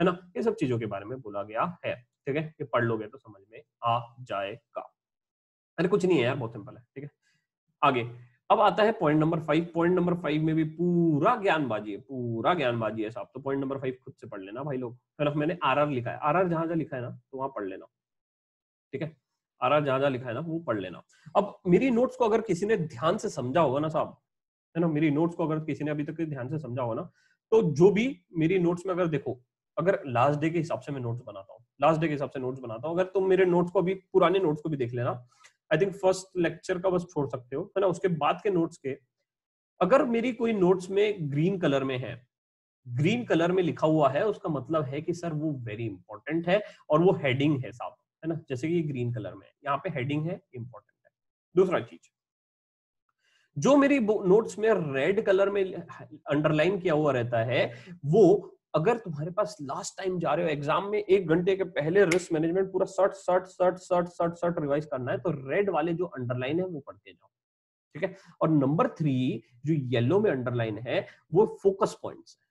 है ना, ये सब चीजों के बारे में बोला गया है, ठीक है। ये पढ़ लोगे तो समझ में आ जाएगा, अरे कुछ नहीं है यार, बहुत सिंपल है, ठीक है। आगे अब आता है पॉइंट नंबर 5। पॉइंट नंबर 5 में भी पूरा ज्ञानबाजी है साहब, तो पॉइंट नंबर 5 खुद से पढ़ लेना भाई लोग, है ना। मैंने आरआर लिखा है, आरआर जहां लिखा है ना तो वहां पढ़ लेना, ठीक है, आरआर जहां लिखा है ना वो पढ़ लेना। अब मेरी नोट्स को अगर किसी ने ध्यान से समझा होगा ना साहब, है ना, मेरी नोट्स को अगर किसी ने अभी तक ध्यान से समझा होगा ना, तो जो भी मेरी नोट्स में अगर देखो, अगर लास्ट डे के हिसाब से मैं नोट्स बनाता हूँ, अगर तुम मेरे नोट्स को भी, पुराने नोट्स को भी देख लेना, आई थिंक फर्स्ट लेक्चर का बस छोड़ सकते हो, है ना, उसके बाद के नोट्स के, अगर मेरी कोई नोट्स में ग्रीन कलर में है, ग्रीन कलर में लिखा हुआ है, उसका मतलब है कि सर वो वेरी इंपॉर्टेंट है और वो हेडिंग है साहब, है ना, जैसे कि ग्रीन कलर में यहाँ पे हेडिंग है, इंपॉर्टेंट है। दूसरा चीज, जो मेरी नोट्स में रेड कलर में अंडरलाइन किया हुआ रहता है वो अगर तुम्हारे पास लास्ट टाइम जा रहे हो एग्जाम में एक घंटे के पहले रिस्क मैनेजमेंट पूरा सर्ट सर्ट सर्ट सर्ट सर्ट सर्ट रिवाइज करना है तो रेड वाले जो अंडरलाइन है वो पढ़ते जाओ, ठीक है। और नंबर 3 जो येलो में अंडरलाइन है वो फोकस पॉइंट्स है।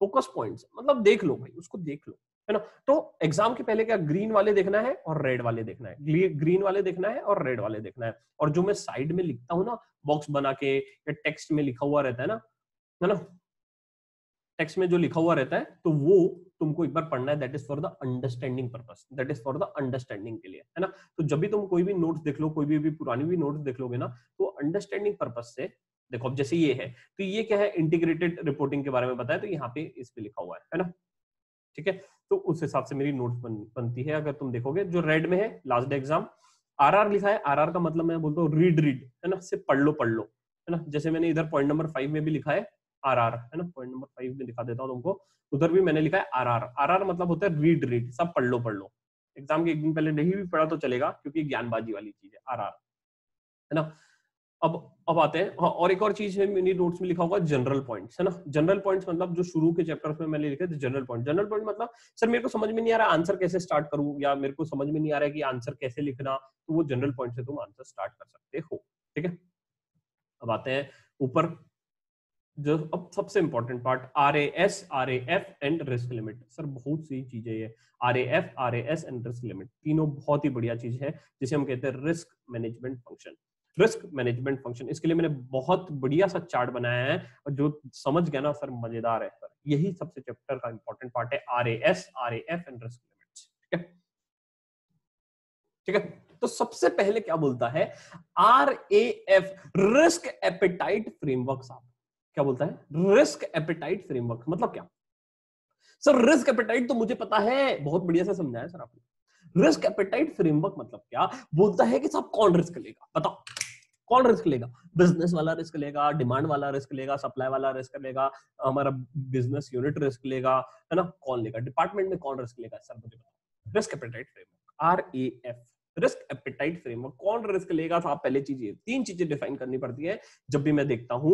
फोकस पॉइंट्स मतलब देख लो भाई, उसको देख लो, है ना। तो एग्जाम के पहले क्या ग्रीन वाले देखना है और रेड वाले देखना है, ग्रीन वाले देखना है और रेड वाले देखना है। और जो मैं साइड में लिखता हूँ ना बॉक्स बना के या टेक्स्ट में लिखा हुआ रहता है ना, है ना, टेक्स्ट में जो लिखा हुआ रहता है तो वो तुमको एक बार पढ़ना है। That is for the understanding purpose, that is for the understanding के लिए, है ना। तो जब भी तुम कोई भी नोट्स देख लो, कोई भी पुरानी भी नोट्स देख लोगे ना तो अंडरस्टैंडिंग पर्पस से देखो। अब जैसे ये है तो ये क्या है, इंटीग्रेटेड रिपोर्टिंग के बारे में बताया तो यहाँ पे इस पे लिखा हुआ है ना, ठीक है। तो उस हिसाब से मेरी नोट्स बनती है। अगर तुम देखोगे जो रेड में है लास्ट डे एग्जाम, आरआर लिखा है। आरआर का मतलब मैं बोलता हूँ रीड रीड, है ना, सिर्फ पढ़ लो, है ना। जैसे मैंने इधर पॉइंट नंबर 5 में भी लिखा है आरआर, है ना, पॉइंट नंबर 5 में दिखा देता हूँ तुमको, उधर भी मैंने लिखा है आरआर। आरआर मतलब होता है रीड रीड, सब पढ़ लो, एग्जाम के एक दिन पहले नहीं भी पढ़ा तो चलेगा क्योंकि ज्ञानबाजी वाली चीज है आरआर, है ना। अब आते हैं, हाँ, और एक और चीज है मेरी नोट्स में लिखा होगा जनरल पॉइंट्स, है ना। जनरल पॉइंट्स मतलब जो शुरू के चैप्टर्स में मैंने लिखे थे जनरल पॉइंट मतलब सर मेरे को समझ में नहीं आ रहा आंसर कैसे स्टार्ट करूं, या मेरे को समझ में नहीं आ रहा है कि आंसर कैसे लिखना, तो वो जनरल पॉइंट से तुम आंसर स्टार्ट कर सकते हो, ठीक है। अब आते हैं ऊपर जो अब सबसे important part, RAS, RAF and risk limit. Sir बहुत सी चीजें है, RAF, RAS and risk limit तीनों बहुत ही बढ़िया चीज है जिसे हम कहते हैं risk management function. Risk management function, इसके लिए मैंने बहुत बढ़िया सा चार्ट बनाया है और जो समझ गया ना सर मजेदार है सर, यही सबसे चैप्टर का इंपॉर्टेंट पार्ट है RAS, RAF and risk limits, ठीक है, ठीक है। तो सबसे पहले क्या बोलता है RAF, रिस्क एपेटाइट फ्रेमवर्क। साहब क्या बोलता है रिस्क एपेटाइट फ्रेमवर्क, मतलब क्या सर? रिस्क एपेटाइट तो मुझे पता है, बहुत बढ़िया से समझाया सर आपने। रिस्क एपेटाइट फ्रेमवर्क मतलब क्या बोलता है कि साहब कौन रिस्क लेगा, बताओ कौन रिस्क लेगा? बिजनेस वाला रिस्क लेगा, डिमांड वाला रिस्क लेगा, सप्लाई वाला रिस्क लेगा, हमारा बिजनेस यूनिट रिस्क लेगा, है ना, कौन लेगा? डिपार्टमेंट में कौन रिस्क लेगा सर मुझे बताओ। Risk appetite framework RAF, risk appetite framework, कौन रिस्क लेगा साहब? पहले चीज ये 3 चीजें डिफाइन करनी पड़ती है। जब भी मैं देखता हूँ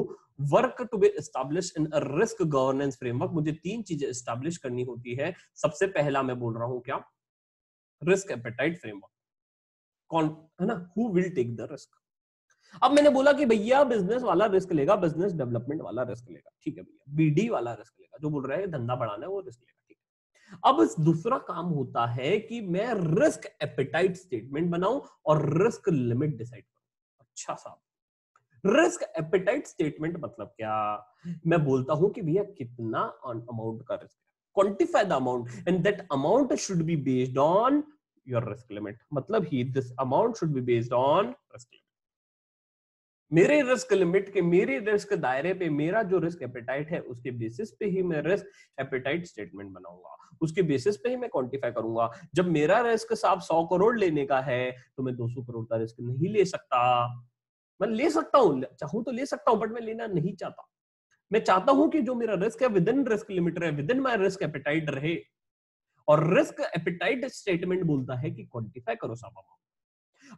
work to be establish in a risk governance framework, मुझे 3 चीजें एस्टैब्लिश करनी होती है। सबसे पहला मैं बोल रहा हूँ क्या, रिस्क एपेटाइट फ्रेमवर्क, कौन, है ना, who will take the risk. अब मैंने बोला कि भैया बिजनेस वाला रिस्क लेगा, बिजनेस डेवलपमेंट वाला रिस्क लेगा, ठीक है भैया, BD वाला रिस्क लेगा, जो बोल रहा है धंधा बढ़ाना है वो रिस्क लेगा, ठीक है। अब दूसरा काम होता है कि मैं रिस्क एपेटाइट स्टेटमेंट बनाऊं और रिस्क लिमिट डिसाइड करूं। अच्छा साहब, रिस्क एपेटाइट स्टेटमेंट मतलब क्या? मैं बोलता हूं कि भैया कितना अमाउंट का risk, quantify the amount and that amount should be based on your risk limit, मतलब ही this amount should be based on risk. मेरे रिस्क लिमिट के, मेरे रिस्क दायरे पे मेरा जो रिस्क एपेटाइट है उसके बेसिस पे ही मैं रिस्क एपेटाइट स्टेटमेंट बनाऊंगा, उसके बेसिस पे ही मैं क्वांटिफाई करूंगा। जब मेरा रिस्क साहब 100 करोड़ लेने का है तो मैं 200 करोड़ का रिस्क नहीं ले सकता। मैं ले सकता हूँ, चाहूँ तो ले सकता हूँ, बट मैं लेना नहीं चाहता। मैं चाहता हूँ कि जो मेरा रिस्क है विद इन रिस्क लिमिट रहे, within my risk appetite रहे। और रिस्क एपेटाइट स्टेटमेंट बोलता है कि क्वांटिफाई करो साहब अमाउंट।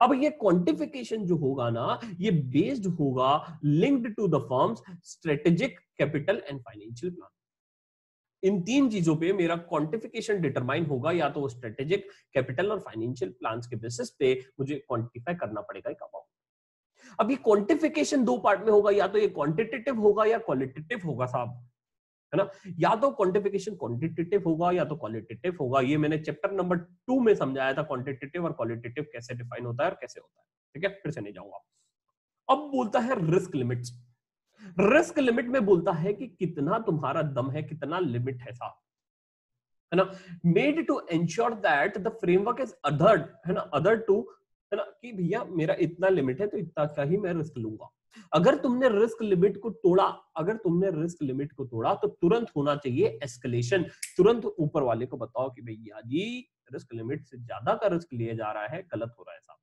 अब ये क्वांटिफिकेशन जो होगा ना ये बेस्ड होगा linked to the firm's strategic, capital and financial plan. इन 3 चीजों पे मेरा क्वांटिफिकेशन डिटरमाइन होगा, या तो स्ट्रेटेजिक, कैपिटल और फाइनेंशियल प्लान्स के बेसिस पे मुझे क्वांटिफाई करना पड़ेगा एक अमाउंट। अब ये क्वांटिफिकेशन 2 पार्ट में होगा, या तो ये क्वांटिटेटिव होगा या क्वालिटेटिव होगा साहब, है ना। या तो क्वांटिफिकेशन क्वांटिटेटिव होगा या तो क्वालिटेटिव होगा। ये मैंने चैप्टर नंबर 2 में समझाया था क्वांटिटेटिव और क्वालिटेटिव कैसे डिफाइन होता है और कैसे होता है, ठीक है, फिर से नहीं जाऊंगा। अब बोलता है रिस्क लिमिट्स। रिस्क लिमिट में बोलता है कि कितना तुम्हारा दम है, कितना लिमिट है साहब, है ना। Made to ensure that the framework is adhered, है ना, अदर टू, है ना, कि भैया मेरा इतना लिमिट है तो इतना का ही मैं रिस्क लूंगा। अगर तुमने रिस्क लिमिट को तोड़ा, अगर तुमने रिस्क लिमिट को तोड़ा तो तुरंत होना चाहिए एस्केलेशन। तुरंत ऊपर वाले को बताओ कि भैया जी रिस्क लिमिट से ज्यादा का रिस्क लिया जा रहा है, गलत हो रहा है साहब।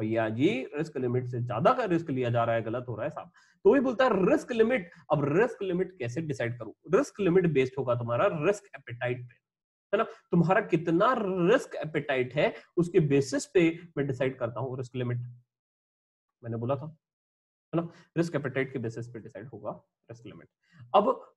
भैया जी रिस्क लिमिट से ज्यादा का रिस्क लिया जा रहा है, गलत हो रहा है साहब। तो ही बोलता है रिस्क लिमिट। अब रिस्क लिमिट कैसे डिसाइड करूं? रिस्क लिमिट बेस्ड होगा तुम्हारा रिस्क एपेटाइट पे, है ना। तुम्हारा कितना रिस्क एपेटाइट है उसके बेसिस पे मैं डिसाइड करता हूँ रिस्क लिमिट, मैंने बोला था। है ना, रिस्क एपेटाइट के बेसिस पे डिसाइड होगा रिस्क लिमिट। अब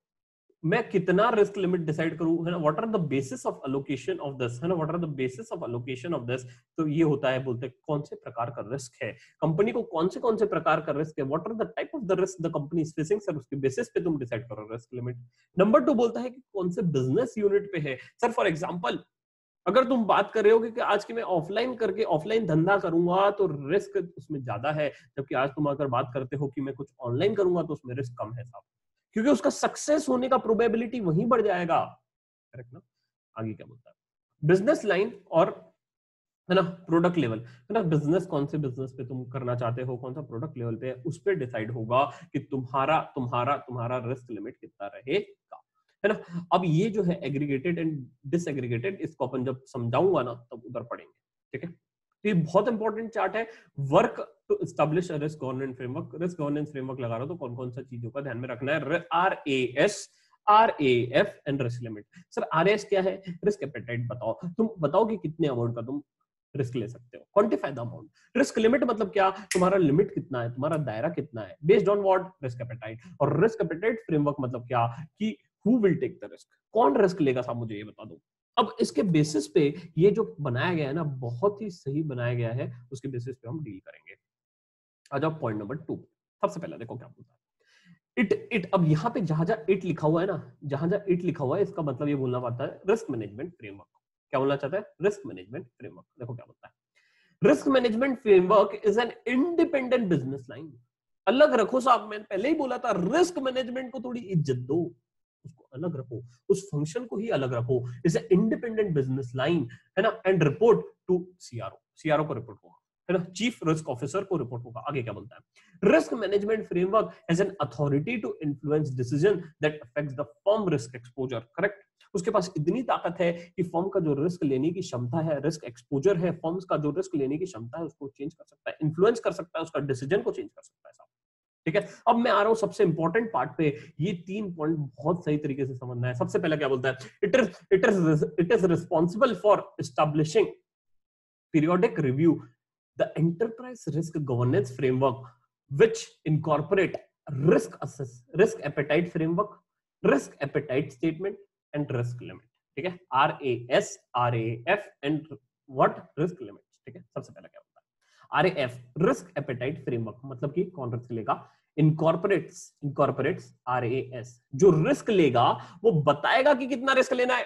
मैं कितना रिस्क लिमिट डिसाइड करूं, है ना, what are the basis of allocation of this, है ना, what are the basis of allocation of this. तो ये होता है, बोलते हैं कौन से प्रकार का रिस्क है, कंपनी को कौन से प्रकार का रिस्क है, what are the type of the risk the company is facing, sir उसके बेसिस पे तुम डिसाइड करो रिस्क लिमिट। नंबर 2 बोलता है कि कौन से बिजनेस यूनिट पे है, सर फॉर एग्जाम्पल अगर तुम बात कर रहे हो कि आज की मैं ऑफलाइन धंधा करूंगा तो रिस्क उसमें ज्यादा है, जबकि आज तुम अगर बात करते हो कि मैं कुछ ऑनलाइन करूंगा तो उसमें रिस्क कम है साहब, क्योंकि उसका सक्सेस होने का प्रोबेबिलिटी वहीं बढ़ जाएगा, करेक्ट ना। आगे क्या बोलता है, बिजनेस लाइन और, है ना, प्रोडक्ट लेवल, है ना, बिजनेस कौन से बिजनेस पे तुम करना चाहते हो, कौन सा प्रोडक्ट लेवल पे है, उस पर डिसाइड होगा कि तुम्हारा रिस्क लिमिट कितना रहेगा, है ना। अब ये जो है एग्रीगेटेड एंड डिसएग्रीगेटेड, इसको अपन जब समझाऊंगा ना तब उधर पढ़ेंगे, ठीक है। तो ये बहुत इंपॉर्टेंट चार्ट है, work to establish a risk governance framework. Risk governance framework लगा रहा हो तो कौन कौन सा चीजों का ध्यान में रखना है, RAS, RAF and risk limit. Sir RAS क्या है, रिस्क एपेटाइट बताओ, तुम बताओ कि कितने अमाउंट का तुम रिस्क ले सकते हो, quantify the amount. Risk limit मतलब क्या, तुम्हारा लिमिट कितना है, तुम्हारा दायरा कितना है, based on what, risk appetite. और रिस्क एपेटाइट फ्रेमवर्क मतलब क्या कि Who will take the risk? कौन रिस्क लेगा साहब मुझे ये बता दो। अब इसके बेसिस पे ये जो बनाया गया है ना, बहुत ही सही बनाया गया है, उसके बेसिस पे हम डील करेंगे। आ जाओ पॉइंट नंबर 2। सबसे पहला देखो क्या बोलता है, इट। अब यहाँ पे जहां लिखा हुआ है ना, जहां इट लिखा हुआ है, इसका मतलब ये बोलना पड़ता है रिस्क मैनेजमेंट फ्रेमवर्क। क्या बोलना चाहता है, रिस्क मैनेजमेंट फ्रेमवर्क। देखो क्या बोलता है, risk management framework is an independent business line. अलग रखो साहब, मैंने पहले ही बोला था रिस्क मैनेजमेंट को थोड़ी इज्जत दो, उसको अलग रखो, उस फंक्शन को ही अलग रखो। It's an independent business line, है ना, and report to CRO. CRO को रिपोर्ट होगा, है ना, चीफ रिस्क ऑफिसर को रिपोर्ट होगा। आगे क्या बोलता है, risk management framework as an authority to influence decision that affects the firm risk exposure. Correct, उसके पास इतनी ताकत है कि फर्म का जो रिस्क लेने की क्षमता है, रिस्क एक्सपोजर है, फर्म्स का जो रिस्क लेने की क्षमता है, उसको चेंज कर सकता है, इन्फ्लुएंस कर सकता है, उसका डिसीजन को चेंज कर सकता है साहब, ठीक है। अब मैं आ रहा हूं सबसे इंपॉर्टेंट पार्ट पे, ये 3 पॉइंट बहुत सही तरीके से समझना है। सबसे पहला क्या बोलता है, it is responsible for establishing periodic review the enterprise risk governance framework which incorporate risk appetite framework, risk appetite statement and risk limit, ठीक है। RAS, RAF and what, risk limit, ठीक है। सबसे पहला क्या RAF, रिस्क एपेटाइट फ्रेमवर्क, मतलब कि कौन रिस्क लेगा, इनकॉर्पोरेट्स RAS। जो रिस्क लेगा वो बताएगा कि कितना रिस्क लेना है,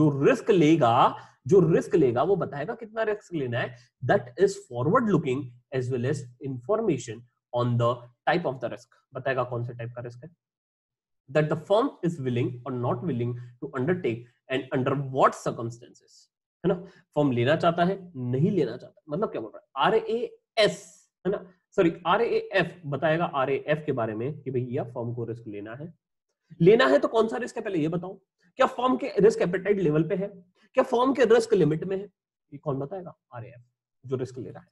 जो रिस्क लेगा वो बताएगा कितना रिस्क लेना है। That is forward looking as well as information on the type of the risk, बताएगा कौन से टाइप का रिस्क है। That the firm is willing और not willing to undertake and under what circumstances, है ना, फॉर्म लेना चाहता है, नहीं लेना चाहता, मतलब क्या बोल रहा है, RAS, है ना, सॉरी RAF बताएगा RAF के बारे में कि भैया फॉर्म को रिस्क लेना है तो कौन सा रिस्क है पहले ये बताओ, क्या फॉर्म के रिस्क एपेटाइट लेवल पे है, क्या फॉर्म के रिस्क लिमिट में है, ये कौन बताएगा, RAF जो रिस्क ले रहा है।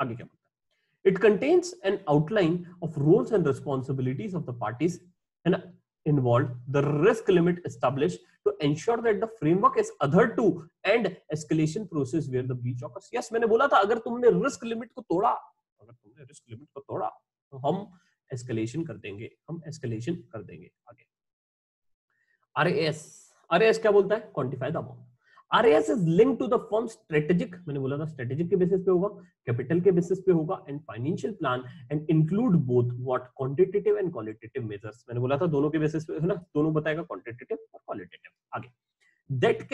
आगे क्या बोलता है, it contains an outline of roles and responsibilities of the parties, है ना, involved, the risk limit established to ensure that the framework is adhered to and escalation process where the breach occurs. Yes, मैंने बोला था अगर तुमने risk limit को तोड़ा तो हम escalation कर देंगे, आगे RAS क्या बोलता है, quantify the amount. RAS is linked to the firm's strategic, मैंने बोला था strategic के basis पे होगा, capital के basis पे होगा and financial plan and include both what quantitative and qualitative measures, मैंने बोला था दोनों के basis पे है ना, दोनों बताएगा quantitative और qualitative। आगे that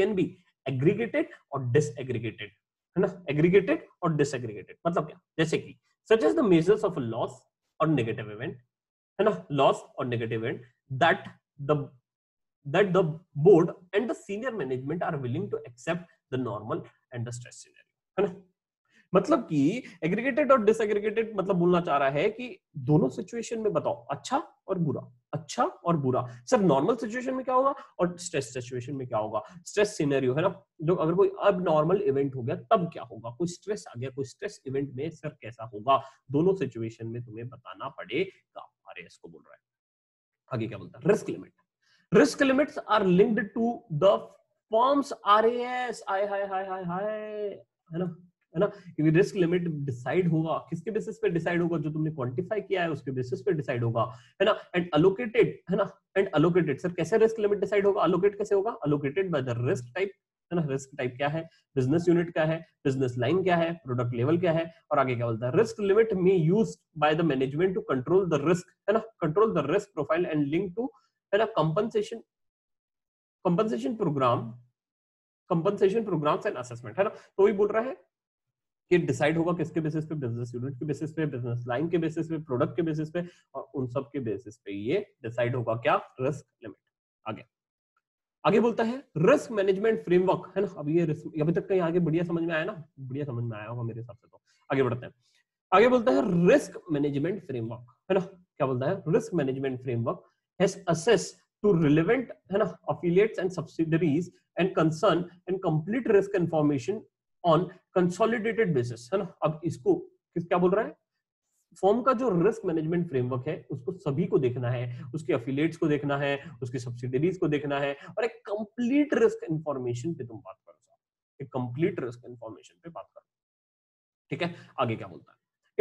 can be aggregated or disaggregated, है ना, aggregated और disaggregated मतलब क्या, जैसे कि such as the measures of a loss or negative event, है ना, loss or negative event that the board and the senior management are willing to accept the normal and the stress scenario, है ना। मतलब कि aggregated और disaggregated मतलब बोलना चाह रहा है कि दोनों सिचुएशन में बताओ अच्छा और बुरा। सर नॉर्मल सिचुएशन में क्या होगा और स्ट्रेस सिचुएशन में क्या होगा, स्ट्रेस सिनेरियो, है ना, जो अगर कोई अब नॉर्मल इवेंट हो गया तब क्या होगा, कोई स्ट्रेस आ गया, कोई स्ट्रेस इवेंट में सर कैसा होगा, दोनों सिचुएशन में तुम्हें बताना पड़ेगा, RAS को बोल रहा है। आगे क्या बोलता है, risk limit. Risk limits are linked to the firm's RAS, है ना, है ना, क्योंकि रिस्क लिमिट डिसाइड होगा किसके बेसिस पे डिसाइड होगा, जो तुमने क्वांटिफाई किया है उसके बेसिस पे डिसाइड होगा, है ना। एंड अलोकेटेड, है ना, एंड अलोकेटेड सर कैसे रिस्क लिमिट डिसाइड होगा, अलोकेट कैसे होगा, allocated by the risk type, है ना। रिस्क टाइप क्या है, बिजनेस यूनिट क्या है, बिजनेस लाइन क्या है, प्रोडक्ट लेवल क्या है, और आगे क्या बोलता है, रिस्क लिमिट में used by the management to control the risk, है ना, control the risk profile and link to, है ना, compensation program, compensation programs and assessment, है ना। तो वही बोल रहा है कि डिसाइड होगा किसके बेसिस पे, बिजनेस यूनिट के बेसिस पे, बिजनेस लाइन के बेसिस पे, प्रोडक्ट के बेसिस पे, और उन सब के बेसिस पे ये डिसाइड होगा क्या, रिस्क लिमिट। आगे आगे बोलता है रिस्क मैनेजमेंट फ्रेमवर्क, है ना। अब ये अभी तक कहीं आगे बढ़िया समझ में आया ना, बढ़िया समझ में आया होगा मेरे हिसाब से। तो आगे बढ़ते हैं, आगे बोलता है रिस्क मैनेजमेंट फ्रेमवर्क, है ना, क्या बोलता है, risk management framework has assessed to relevant, है ना, affiliates and subsidiaries and concern and complete risk information on consolidated basis, है ना। अब इसको क्या बोल रहा है, फॉर्म का जो रिस्क मैनेजमेंट फ्रेमवर्क है उसको सभी को देखना है, उसके अफिलियट्स को देखना है, उसकी सब्सिडरीज को देखना है, और एक कंप्लीट रिस्क इन्फॉर्मेशन पे तुम बात करो, एक कंप्लीट रिस्क इन्फॉर्मेशन पे बात करो, ठीक है। आगे क्या बोलता है,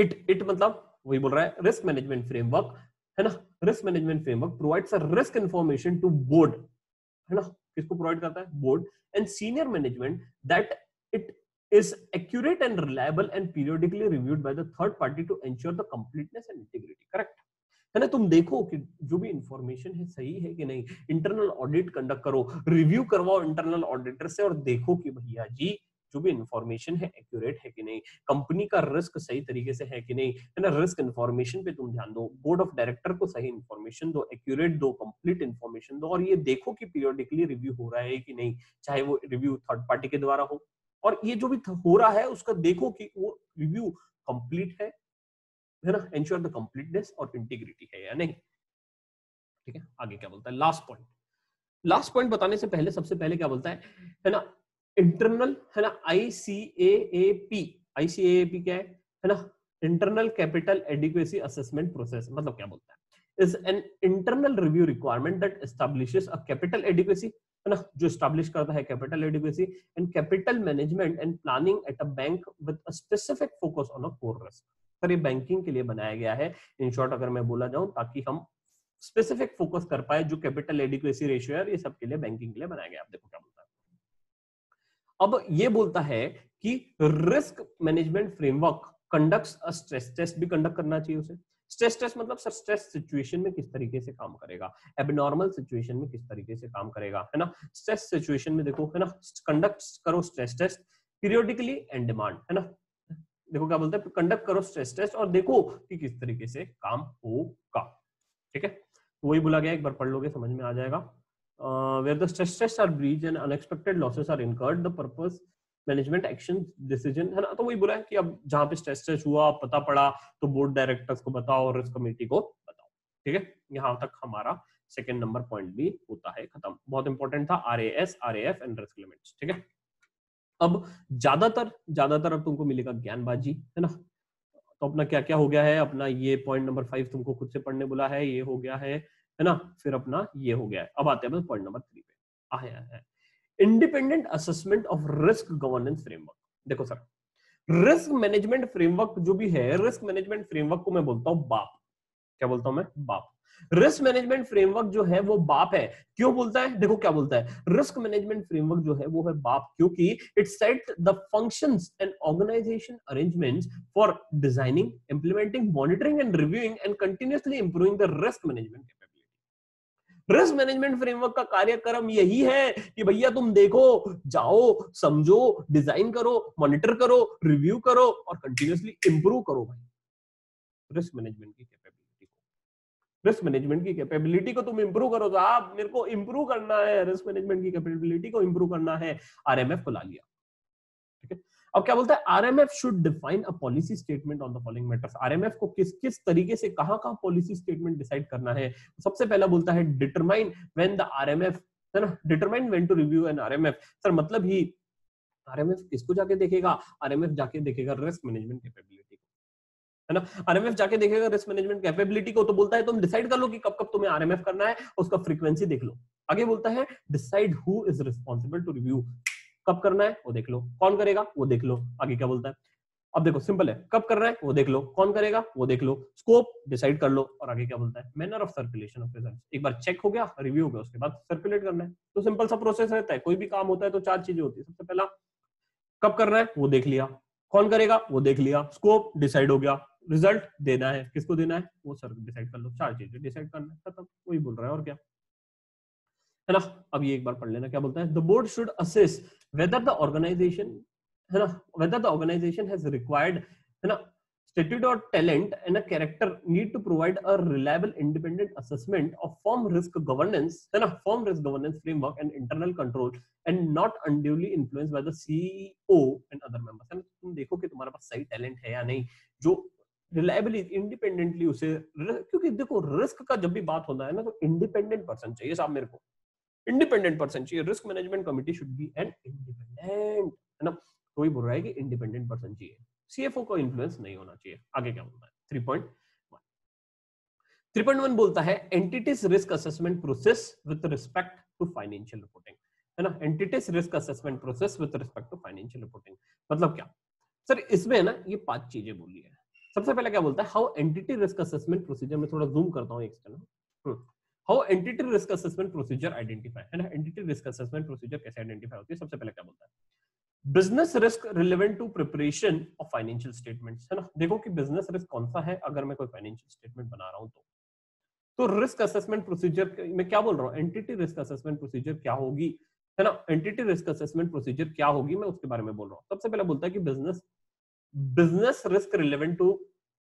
इट मतलब वही बोल रहा है, रिस्क मैनेजमेंट फ्रेमवर्क, है ना, risk management framework provides a risk information to board, है ना, किसको प्रोवाइड करता है, board and senior management that it is accurate and reliable and periodically reviewed by the third party to ensure the completeness and integrity, correct, है ना। तुम देखो कि जो भी इंफॉर्मेशन है सही है कि नहीं, इंटरनल ऑडिट कंडक्ट करो, रिव्यू करवाओ इंटरनल ऑडिटर से, और देखो कि भैया जी जो भी इंफॉर्मेशन है एक्यूरेट है कि नहीं, कंपनी का रिस्क सही तरीके से है कि नहीं, है ना। रिस्क इन्फॉर्मेशन पे तुम ध्यान दो, बोर्ड ऑफ डायरेक्टर को सही इंफॉर्मेशन दो, एक्यूरेट दो, कंप्लीट इंफॉर्मेशन दो, और ये देखो कि पीरियडिकली रिव्यू हो रहा है कि नहीं, चाहे वो रिव्यू थर्ड पार्टी के द्वारा हो, और ये जो भी हो रहा है उसका देखो कि वो रिव्यू कंप्लीट है ना, एंश्योर द कंप्लीटनेस और इंटीग्रिटी है या नहीं, ठीक है। आगे क्या बोलता है, लास्ट पॉइंट, लास्ट पॉइंट बताने से पहले सबसे पहले क्या बोलता है ना, इंटरनल, है ना, ICAAP क्या है ना, internal capital adequacy assessment process, मतलब क्या बोलता है, is an internal review requirement that establishes a capital adequacy, है ना, जो एस्टैब्लिश करता है capital adequacy and capital management and planning at a bank with a specific focus on a core risk. Sir ये बैंकिंग के लिए बनाया गया है, इन शॉर्ट अगर मैं बोला जाऊं, ताकि हम स्पेसिफिक फोकस कर पाए, जो कैपिटल एडिक्वेसी रेशियो है ये सब के लिए बैंकिंग के लिए बनाया गया। आप देखो क्या बोलता है, अब ये बोलता है कि risk management framework conducts a stress test, भी कंडक्ट करना चाहिए उसे। स्ट्रेस टेस्ट मतलब सर स्ट्रेस सिचुएशन में किस तरीके से काम करेगा, एबनॉर्मल सिचुएशन में किस तरीके से काम करेगा, है ना। स्ट्रेस सिचुएशन में देखो, है ना, कंडक्ट करो stress test periodically and demand, है ना। देखो क्या बोलता है, कंडक्ट करो स्ट्रेस टेस्ट और देखो कि किस तरीके से काम होगा, ठीक है। वही बोला गया, एक बार पढ़ लोगे समझ में आ जाएगा। Where the stress tests are breached and unexpected losses are incurred, the purpose, management, actions, decision, है ना। तो वही बोला है कि अब जहाँ पे stress test हुआ, पता पड़ा, तो बोर्ड डायरेक्टर्स को बताओ और रिस्क कमेटी को बताओ, ठीक है। यहाँ तक हमारा सेकंड नंबर पॉइंट भी होता है खत्म। बहुत इंपॉर्टेंट था RAS, RAF and risk limits, ठीक है। अब ज्यादातर अब तुमको मिलेगा ज्ञानबाजी, है ना। तो अपना क्या क्या हो गया है, अपना ये पॉइंट नंबर 5 तुमको खुद से पढ़ने बोला है, ये हो गया है, है ना, फिर अपना ये हो गया है। अब आते हैं पॉइंट नंबर 3 पे, आया है independent assessment of risk governance framework. देखो सर रिस्क मैनेजमेंट फ्रेमवर्क जो भी है, रिस्क मैनेजमेंट फ्रेमवर्क को मैं बोलता हूँ बाप, क्या बोलता हूँ मैं, बाप। रिस्क मैनेजमेंट फ्रेमवर्क जो है वो बाप है। क्यों बोलता है, देखो क्या बोलता है, रिस्क मैनेजमेंट फ्रेमवर्क जो है वो है बाप, क्योंकि it set the functions and organisation arrangements for designing, implementing, monitoring and reviewing and continuously improving the risk management. Risk management framework का कार्यक्रम यही है कि भैया तुम देखो, जाओ, समझो, डिजाइन करो, मॉनिटर करो, रिव्यू करो और कंटिन्यूअसली इंप्रूव करो भाई। रिस्क मैनेजमेंट की कैपेबिलिटी को, रिस्क मैनेजमेंट की कैपेबिलिटी को तुम इंप्रूव करो। तो आप मेरे को इंप्रूव करना है, रिस्क मैनेजमेंट की कैपेबिलिटी को इंप्रूव करना है, RMF को ला लिया, ठीक है। अब क्या बोलता है, RMF should define a policy statement on the following matters. RMF को किस किस तरीके से कहां-कहां पॉलिसी स्टेटमेंट डिसाइड करना है। सबसे पहला बोलता है डिटरमाइन व्हेन द RMF, है ना, determine when to review an RMF। Sir मतलब ही RMF किसको जाके देखेगा, RMF जाके देखेगा रिस्क मैनेजमेंट कैपेबिलिटी को, है ना, RMF जाके देखेगा रिस्क मैनेजमेंट कैपेबिलिटी को। तो बोलता है तुम डिसाइड कर लो कि कब कब तुम्हें RMF करना है, उसका फ्रीक्वेंसी देख लो। आगे बोलता है decide who is responsible to review. कब करना है वो देख लो, कौन करेगा वो देख लो, आगे क्या बोलता है। अब देखो सिंपल है, कब करना है वो देख लो, कौन करेगा वो देख लो, स्कोप डिसाइड कर लो, और आगे क्या बोलता है manner of circulation of results. एक बार चेक हो गया, रिव्यू हो गया, उसके बाद सर्कुलेट करना है। तो सिंपल सा प्रोसेस रहता है, कोई भी काम होता है तो चार चीजें होती है। सबसे पहला कब करना है वो देख लिया, कौन करेगा वो देख लिया, स्कोप डिसाइड हो गया, रिजल्ट देना है, किसको देना है वो सर डिसाइड कर लो, चार चीजें डिसाइड करना है, खत्म। वही बोल रहा है और क्या है ना। अब ये एक बार पढ़ लेना क्या बोलता है, the board should assess whether the organization है ना, whether the organization has required है ना stature or talent and a character need to provide a reliable independent assessment of firm risk governance है ना, firm risk governance framework and internal control and not unduly influenced by the CEO and other members। है ना, तुम देखो कि तुम्हारे पास सही talent है या नहीं, जो रिलायबली इंडिपेंडेंटली उसे, क्योंकि देखो रिस्क का जब भी बात होता है ना तो इंडिपेंडेंट पर्सन चाहिए साहब, मेरे को इंडिपेंडेंट पर्सन चाहिए। Risk management committee should be an independent है ना, कोई बोल रहा है कि इंडिपेंडेंट पर्सन चाहिए, सीएफओ का इन्फ्लुएंस नहीं होना चाहिए। आगे क्या बोलता है 3.1 बोलता है entities risk assessment process with respect to financial reporting है ना, entities risk assessment process with respect to financial reporting. मतलब क्या सर, इसमें ना ये पांच चीजें बोली है। सबसे पहले क्या बोलता है, how entity risk assessment procedure, में थोड़ा जूम करता हूँ external, how entity risk assessment procedure identify है ना, एंटिटी रिस्क असेसमेंट प्रोसीजर कैसे आइडेंटिफाई होती है। सबसे पहले क्या बोलता है, business risk relevant to preparation of financial statements है ना। देखो कि बिजनेस रिस्क कौन सा है, अगर मैं कोई फाइनेंशियल स्टेटमेंट बना रहा हूं तो रिस्क असेसमेंट प्रोसीजर में क्या बोल रहा हूँ, एंटिटी रिस्क असेसमेंट प्रोसीजर क्या होगी है ना, एंटिटी रिस्क असेसमेंट प्रोसीजर क्या होगी मैं उसके बारे में बोल रहा हूँ। सबसे पहले बोलता है कि बिजनेस रिस्क रिलेवेंट टू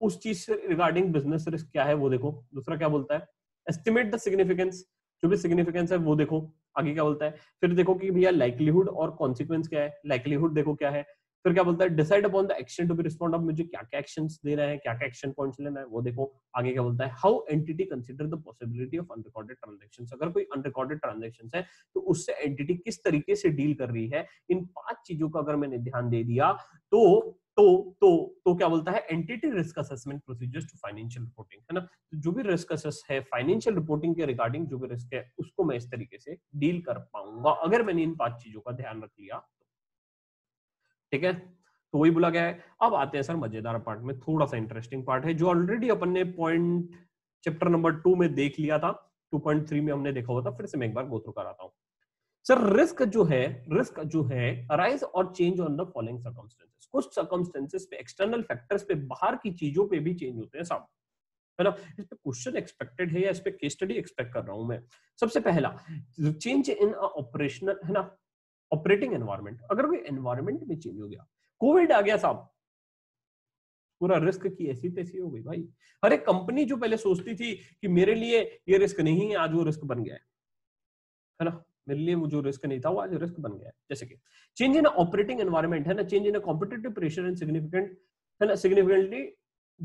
उस चीज से रिगार्डिंग बिजनेस रिस्क क्या है वो देखो। दूसरा क्या बोलता है, एस्टिमेट द सिग्निफिकेंस, जो भी सिग्निफिकेंस है वो देखो। आगे क्या बोलता है, फिर देखो कि भैया लाइक्लीहुड और कॉन्सिक्वेंस क्या है, लाइक्लीहुड देखो क्या है। फिर क्या बोलता है, decide upon the action to be respond, अब मुझे क्या क्या एक्शंस देना है, क्या क्या एक्शन पॉइंट्स लेना है वो देखो। आगे क्या बोलता है, how entity consider the possibility of unrecorded transactions, अगर कोई अनरिकॉर्डेड ट्रांजैक्शंस है तो उससे एंटिटी किस तरीके से डील कर रही है। इन पांच चीजों का अगर मैंने ध्यान दे दिया तो क्या बोलता है entity risk assessment procedures to financial reporting है ना। तो जो भी रिस्क असेस है फाइनेंशियल रिपोर्टिंग के रिगार्डिंग जो भी रिस्क है उसको मैं इस तरीके से डील कर पाऊंगा अगर मैंने इन पांच चीजों का ध्यान रख लिया तो। ठीक है, तो वही बोला गया है। अब आते हैं सर मजेदार पार्ट में, थोड़ा सा इंटरेस्टिंग पार्ट है जो ऑलरेडी अपन ने पॉइंट चैप्टर नंबर 2 में देख लिया था, 2.3 में हमने देखा हुआ था, फिर से मैं एक बार गो थ्रू कराता हूँ। सर रिस्क जो है अराइज और change on the following circumstances, कुछ सर्कमस्टेंसेस पे एक्सटर्नल फैक्टर्स पे बाहर की चीजों पे भी चेंज होते हैं साहब है ना। इस पे क्वेश्चन एक्सपेक्टेड है या इस पे केस स्टडी एक्सपेक्ट कर रहा हूं मैं। सबसे पहला चेंज इन ऑपरेशनल है ना, ऑपरेटिंग एनवायरमेंट, अगर कोई एनवायरमेंट में चेंज हो गया, कोविड आ गया साहब, पूरा रिस्क की ऐसी तैसी हो गई भाई। हर एक कंपनी जो पहले सोचती थी कि मेरे लिए ये रिस्क नहीं है, आज वो रिस्क बन गया है ना, मेरे लिए वो जो रिस्क नहीं था वो आज रिस्क बन गया है। जैसे कि चेंज इन ऑपरेटिंग एनवायरनमेंट है ना, change in competitive pressure and significant है ना, सिग्निफिकेंटली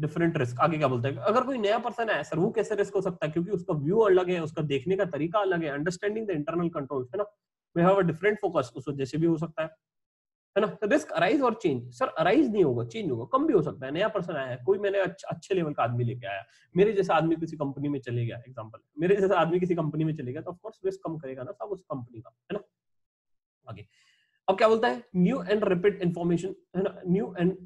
डिफरेंट रिस्क। आगे क्या बोलता है, अगर कोई नया पर्सन है सर वो कैसे रिस्क हो सकता है, क्योंकि उसका व्यू अलग है, उसका देखने का तरीका अलग है, अंडरस्टैंडिंग द इंटरनल कंट्रोल है ना, we have a different focus, उस वजह से भी हो सकता है ना। रिस्क अराइज और चेंज, सर अराइज नहीं होगा, चेंज होगा, कम भी हो सकता है। नया पर्सन आया है, कोई मैंने अच्छे लेवल का आदमी लेके आया, मेरे जैसा आदमी किसी कंपनी में चले गया, एग्जांपल मेरे जैसा आदमी किसी कंपनी में चले गया तो ऑफ कोर्स रिस्क कम करेगा ना सब उस कंपनी का है ना। आगे अब क्या बोलता है, न्यू एंड रिपीट इन्फॉर्मेशन है ना, new and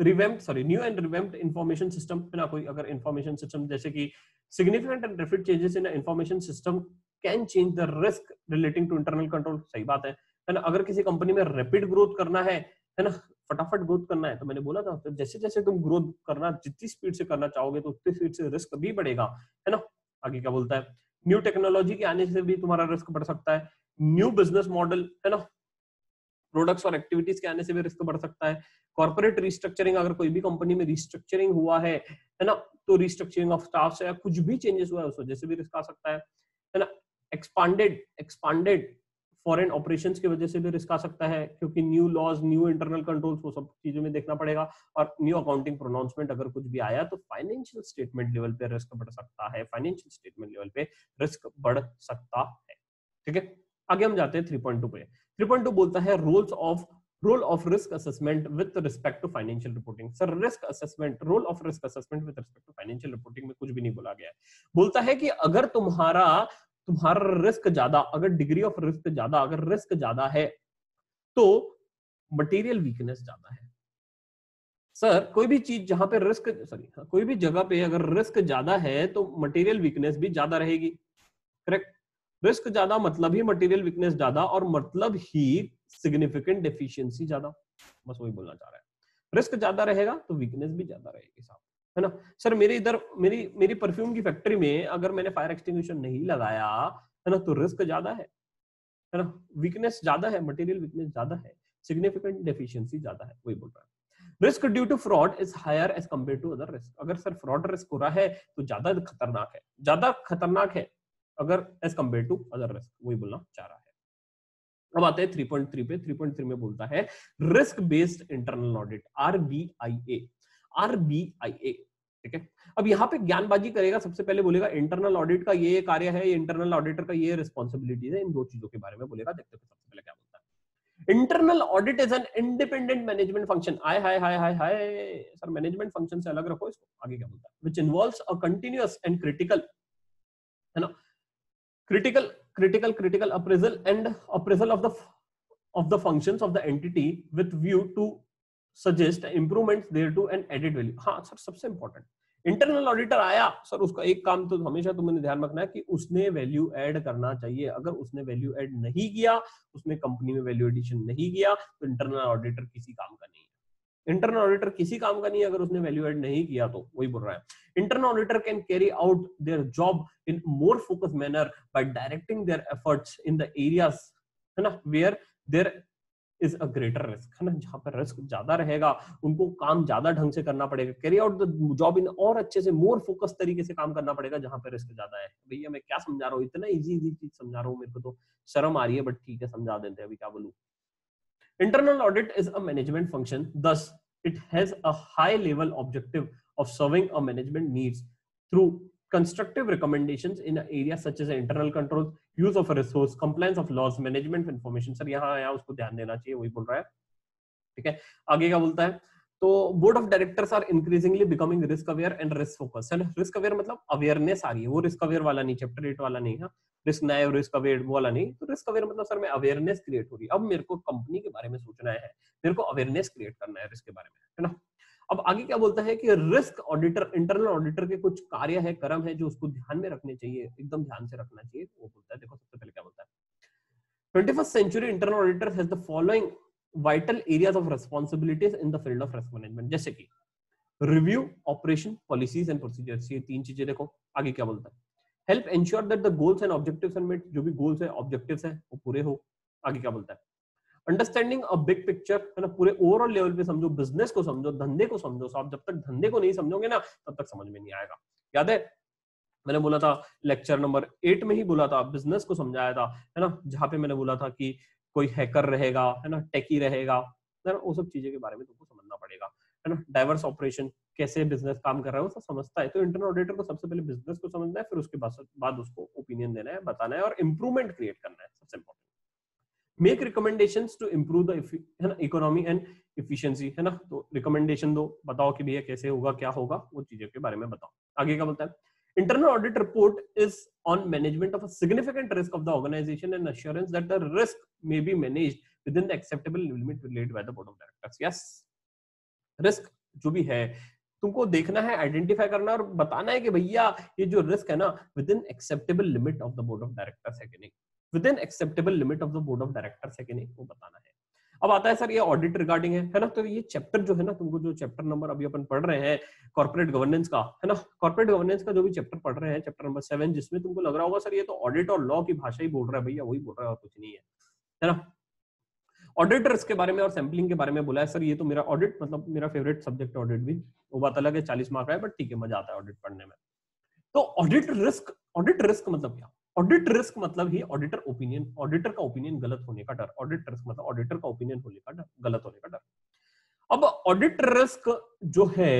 revamped information system है ना, कोई अगर इन्फॉर्मेशन सिस्टम जैसे कि significant and repeat changes in information system can change the risk relating to internal control, सही बात है ना। अगर किसी कंपनी में रैपिड ग्रोथ करना है ना, फटाफट ग्रोथ करना है, तो मैंने बोला था जैसे जैसे तुम ग्रोथ करना जितनी स्पीड से करना चाहोगे तो उतनी स्पीड से रिस्क भी बढ़ेगा है ना। आगे क्या बोलता है, न्यू टेक्नोलॉजी के आने से भी तुम्हारा रिस्क बढ़ सकता है, न्यू बिजनेस मॉडल है ना, प्रोडक्ट्स और एक्टिविटीज के आने से भी रिस्क बढ़ सकता है, कॉर्पोरेट रिस्ट्रक्चरिंग, अगर कोई भी कंपनी में रिस्ट्रक्चरिंग हुआ है ना, तो रिस्ट्रक्चरिंग ऑफ स्टाफ से कुछ भी चेंजेस हुआ है उस वजह से भी रिस्क आ सकता है ना। एक्सपांडेड फॉरेन ऑपरेशंस की वजह से भी रिस्क आ सकता है, क्योंकि new laws, new internal controls, वो सब चीजों में देखना पड़ेगा, और न्यू अकाउंटिंग प्रोनाउंसमेंट अगर कुछ भी आया तो फाइनेंशियल स्टेटमेंट लेवल पे रिस्क बढ़ सकता है, फाइनेंशियल स्टेटमेंट लेवल पे रिस्क बढ़ सकता है। ठीक है, आगे हम जाते हैं 3.2 पे। 3.2 बोलता है role of risk assessment with respect to financial reporting. Sir risk assessment, role of risk assessment with respect to financial reporting में कुछ भी नहीं बोला गया है। बोलता है कि अगर तुम्हारा रिस्क ज्यादा, अगर डिग्री ऑफ रिस्क ज्यादा, अगर रिस्क ज्यादा है तो मटेरियल वीकनेस ज्यादा है। सर कोई भी चीज जहां पे रिस्क, सॉरी कोई भी जगह पे अगर रिस्क ज्यादा है तो मटेरियल वीकनेस भी ज्यादा रहेगी, करेक्ट। रिस्क ज्यादा मतलब ही मटेरियल वीकनेस ज्यादा और मतलब ही सिग्निफिकेंट डेफिशिएंसी ज्यादा, बस वही बोलना चाह रहा है। रिस्क ज्यादा रहेगा तो वीकनेस भी ज्यादा रहेगी साहब, है ना। सर मेरे इधर मेरी परफ्यूम की फैक्ट्री में अगर मैंने फायर एक्सटिंग्विशन नहीं लगाया, है ना, तो रिस्क ज्यादा है ना, वीकनेस ज्यादा है, मटेरियल वीकनेस ज्यादा है, सिग्निफिकेंट डेफिशिएंसी ज्यादा है, वही बोल रहा है। Risk due to fraud is higher as compare to other risk. अगर सर फ्रॉड रिस्क हो रहा है तो ज्यादा खतरनाक है, ज्यादा खतरनाक है अगर as compare to other risk, वही बोलना चाह रहा है। अब आते हैं 3.3 पे। 3.3 में बोलता है risk based internal audit, RBIA, ठीक है। अब यहाँ पे ज्ञानबाजी करेगा, सबसे पहले बोलेगा इंटरनल ऑडिट का ये कार्य है, ये इंटरनल ऑडिटर का ये रिस्पॉन्सिबिलिटी है, इन दो चीजों के बारे में बोलेगा। देखते हैं सबसे पहले क्या बोलता है। Internal audit is an independent management function. आय हाय हाय हाय हाय सर, मैनेजमेंट फंक्शन से अलग रखो इसको। आगे क्या बोलता है? Which involves a continuous and critical, है ना, critical appraisal of the functions of the entity with view to suggest improvements thereto and added value. हाँ सर, सबसे इंपॉर्टेंट, इंटरनल ऑडिटर आया सर, उसका एक काम तो हमेशा तुमने ध्यान रखना है कि उसने वैल्यू ऐड करना चाहिए। अगर उसने वैल्यू ऐड नहीं किया, उसने कंपनी में वैल्यू एडिशन नहीं किया, तो इंटरनल ऑडिटर किसी काम का नहीं है। इंटरनल ऑडिटर किसी काम का नहीं है अगर उसने वैल्यू ऐड नहीं किया, तो वही बोल रहा है। Internal auditor can carry out their job in more focus manner by directing their efforts in the areas, है ना, where there is a greater risk, है ना, जहाँ पर रिस्क ज्यादा रहेगा उनको काम ज्यादा ढंग से करना पड़ेगा। Carry out the job in, और अच्छे से मोर फोकस तरीके से काम करना पड़ेगा जहां पर रिस्क ज्यादा है। भैया मैं क्या समझा रहा हूँ, इतना इजी चीज समझा रहा हूँ, मेरे को तो शर्म आ रही है, बट ठीक है समझा देते हैं, अभी क्या बोलूँ। Internal audit is a management function, thus it has a high level objective of serving a management needs through constructive recommendations in areas such as internal controls, use of resource, compliance of laws, management of information। Sir यहाँ आया उसको ध्यान देना चाहिए, वही बोल रहा है, ठीक है। आगे क्या बोलता है? तो board of directors are increasingly becoming risk aware and risk focus. Risk aware मतलब अवेयरनेस आ रही है, वो रिस्क अवेयर वाला नहीं, चैप्टर 8 वाला नहीं है, रिस्क नाइव रिस्क अवेयर वाला नहीं, तो रिस्क अवेयर मतलब सर मैं अवेयरनेस क्रिएट हो रही है, अब मेरे को कंपनी के बारे में सोचना है, मेरे को अवेयरनेस क्रिएट करना है रिस्क के बारे में, है ना। अब आगे क्या बोलता है कि रिस्क ऑडिटर, इंटरनल ऑडिटर के कुछ कार्य है, कर्म है जो उसको ध्यान में रखने चाहिए, एकदम ध्यान से रखना चाहिए, वो बोलता है। देखो सबसे पहले क्या बोलता है, 21st century internal auditor has the following vital areas of responsibilities in the field of risk management, जैसे कि review, operation, policies and procedures, ये तीन चीजें। देखो आगे क्या बोलता है, help ensure that the goals and objectives are met, जो भी गोल्स है ऑब्जेक्टिव्स है वो पूरे हो। आगे क्या बोलता है, अंडरस्टैंडिंग अ बिग पिक्चर, है ना, पूरे ओवरऑल लेवल पे समझो, बिजनेस को समझो, धंधे को समझो साहब, जब तक धंधे को नहीं समझोगे ना तब तक समझ में नहीं आएगा। याद है मैंने बोला था लेक्चर नंबर 8 में ही बोला था, बिजनेस को समझाया था, है ना, जहाँ पे मैंने बोला था कि कोई हैकर रहेगा, है ना, टेकी रहेगा, है ना, वो सब चीजें के बारे में तुमको समझना पड़ेगा, है ना। डाइवर्स ऑपरेशन, कैसे बिजनेस काम कर रहा है वो सब समझता है। तो इंटरनल ऑडिटर को सबसे पहले बिजनेस को समझना है, फिर उसके बाद उसको ओपिनियन देना है, बताना है और इम्प्रूवमेंट क्रिएट करना है, सबसे important. Make recommendations to improve the economy and efficiency, है ना, तो रिकमेंडेशन दो, बताओ कि भैया कैसे होगा, क्या होगा, वो चीजों के बारे में बताओ। आगे का बोलता है, internal audit report is on management of a significant risk of the organisation and assurance that the risk may be managed within the acceptable limit related by the board of directors. Yes, risk जो भी है तुमको देखना है, identify करना है और बताना है कि भैया ये जो रिस्क है ना within acceptable limit of the board of directors है कि नहीं, within acceptable limit of the board of directors है कि नहीं, वो बताना है। अब आता है सर ये ऑडिट रिगार्डिंग है ना, तो ये चैप्टर जो है ना, तुमको जो चैप्टर नंबर अभी अपन पढ़ रहे हैं कॉर्पोरेट गवर्नेंस का, है ना, कॉर्पोरेट गवर्नेंस का जो भी चैप्टर पढ़ रहे हैं, चैप्टर नंबर 7, जिसमें तुमको लग रहा होगा सर ये तो ऑडिट और लॉ की भाषा ही बोल रहा है, भैया वही बोल रहा है और कुछ नहीं है, है ना। ऑडिटर्स के बारे में और सैम्पलिंग के बारे में बोला है। सर ये तो मेरा ऑडिट मतलब मेरा फेवरेट सब्जेक्ट ऑडिट भी, वो बात अलग है, 40 मार्क है, बट ठीक है मजा आता है ऑडिट पढ़ने में। तो ऑडिट रिस्क मतलब क्या? ऑडिट रिस्क मतलब ही ऑडिटर ओपिनियन, ऑडिटर का ओपिनियन गलत होने का डर, ऑडिट रिस्क मतलब ऑडिटर का ओपिनियन होने का डर, गलत होने का डर। अब ऑडिट रिस्क जो है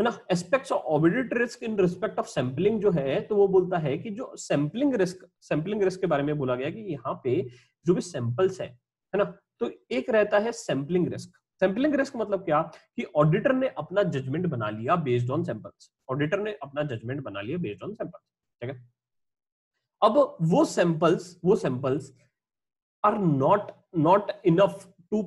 ना, aspects of audit risk in respect of sampling जो है, तो वो बोलता है कि जो सैम्पलिंग रिस्क के बारे में बोला गया कि यहाँ पे जो भी सैंपल्स है ना, तो एक रहता है सैम्पलिंग रिस्क। सैम्पलिंग रिस्क मतलब क्या कि ऑडिटर ने अपना जजमेंट बना लिया बेस्ड ऑन सैंपल्स, ऑडिटर ने अपना जजमेंट बना लिया बेस्ड ऑन सैंपल्स, ठीक है। अब वो samples are not not enough to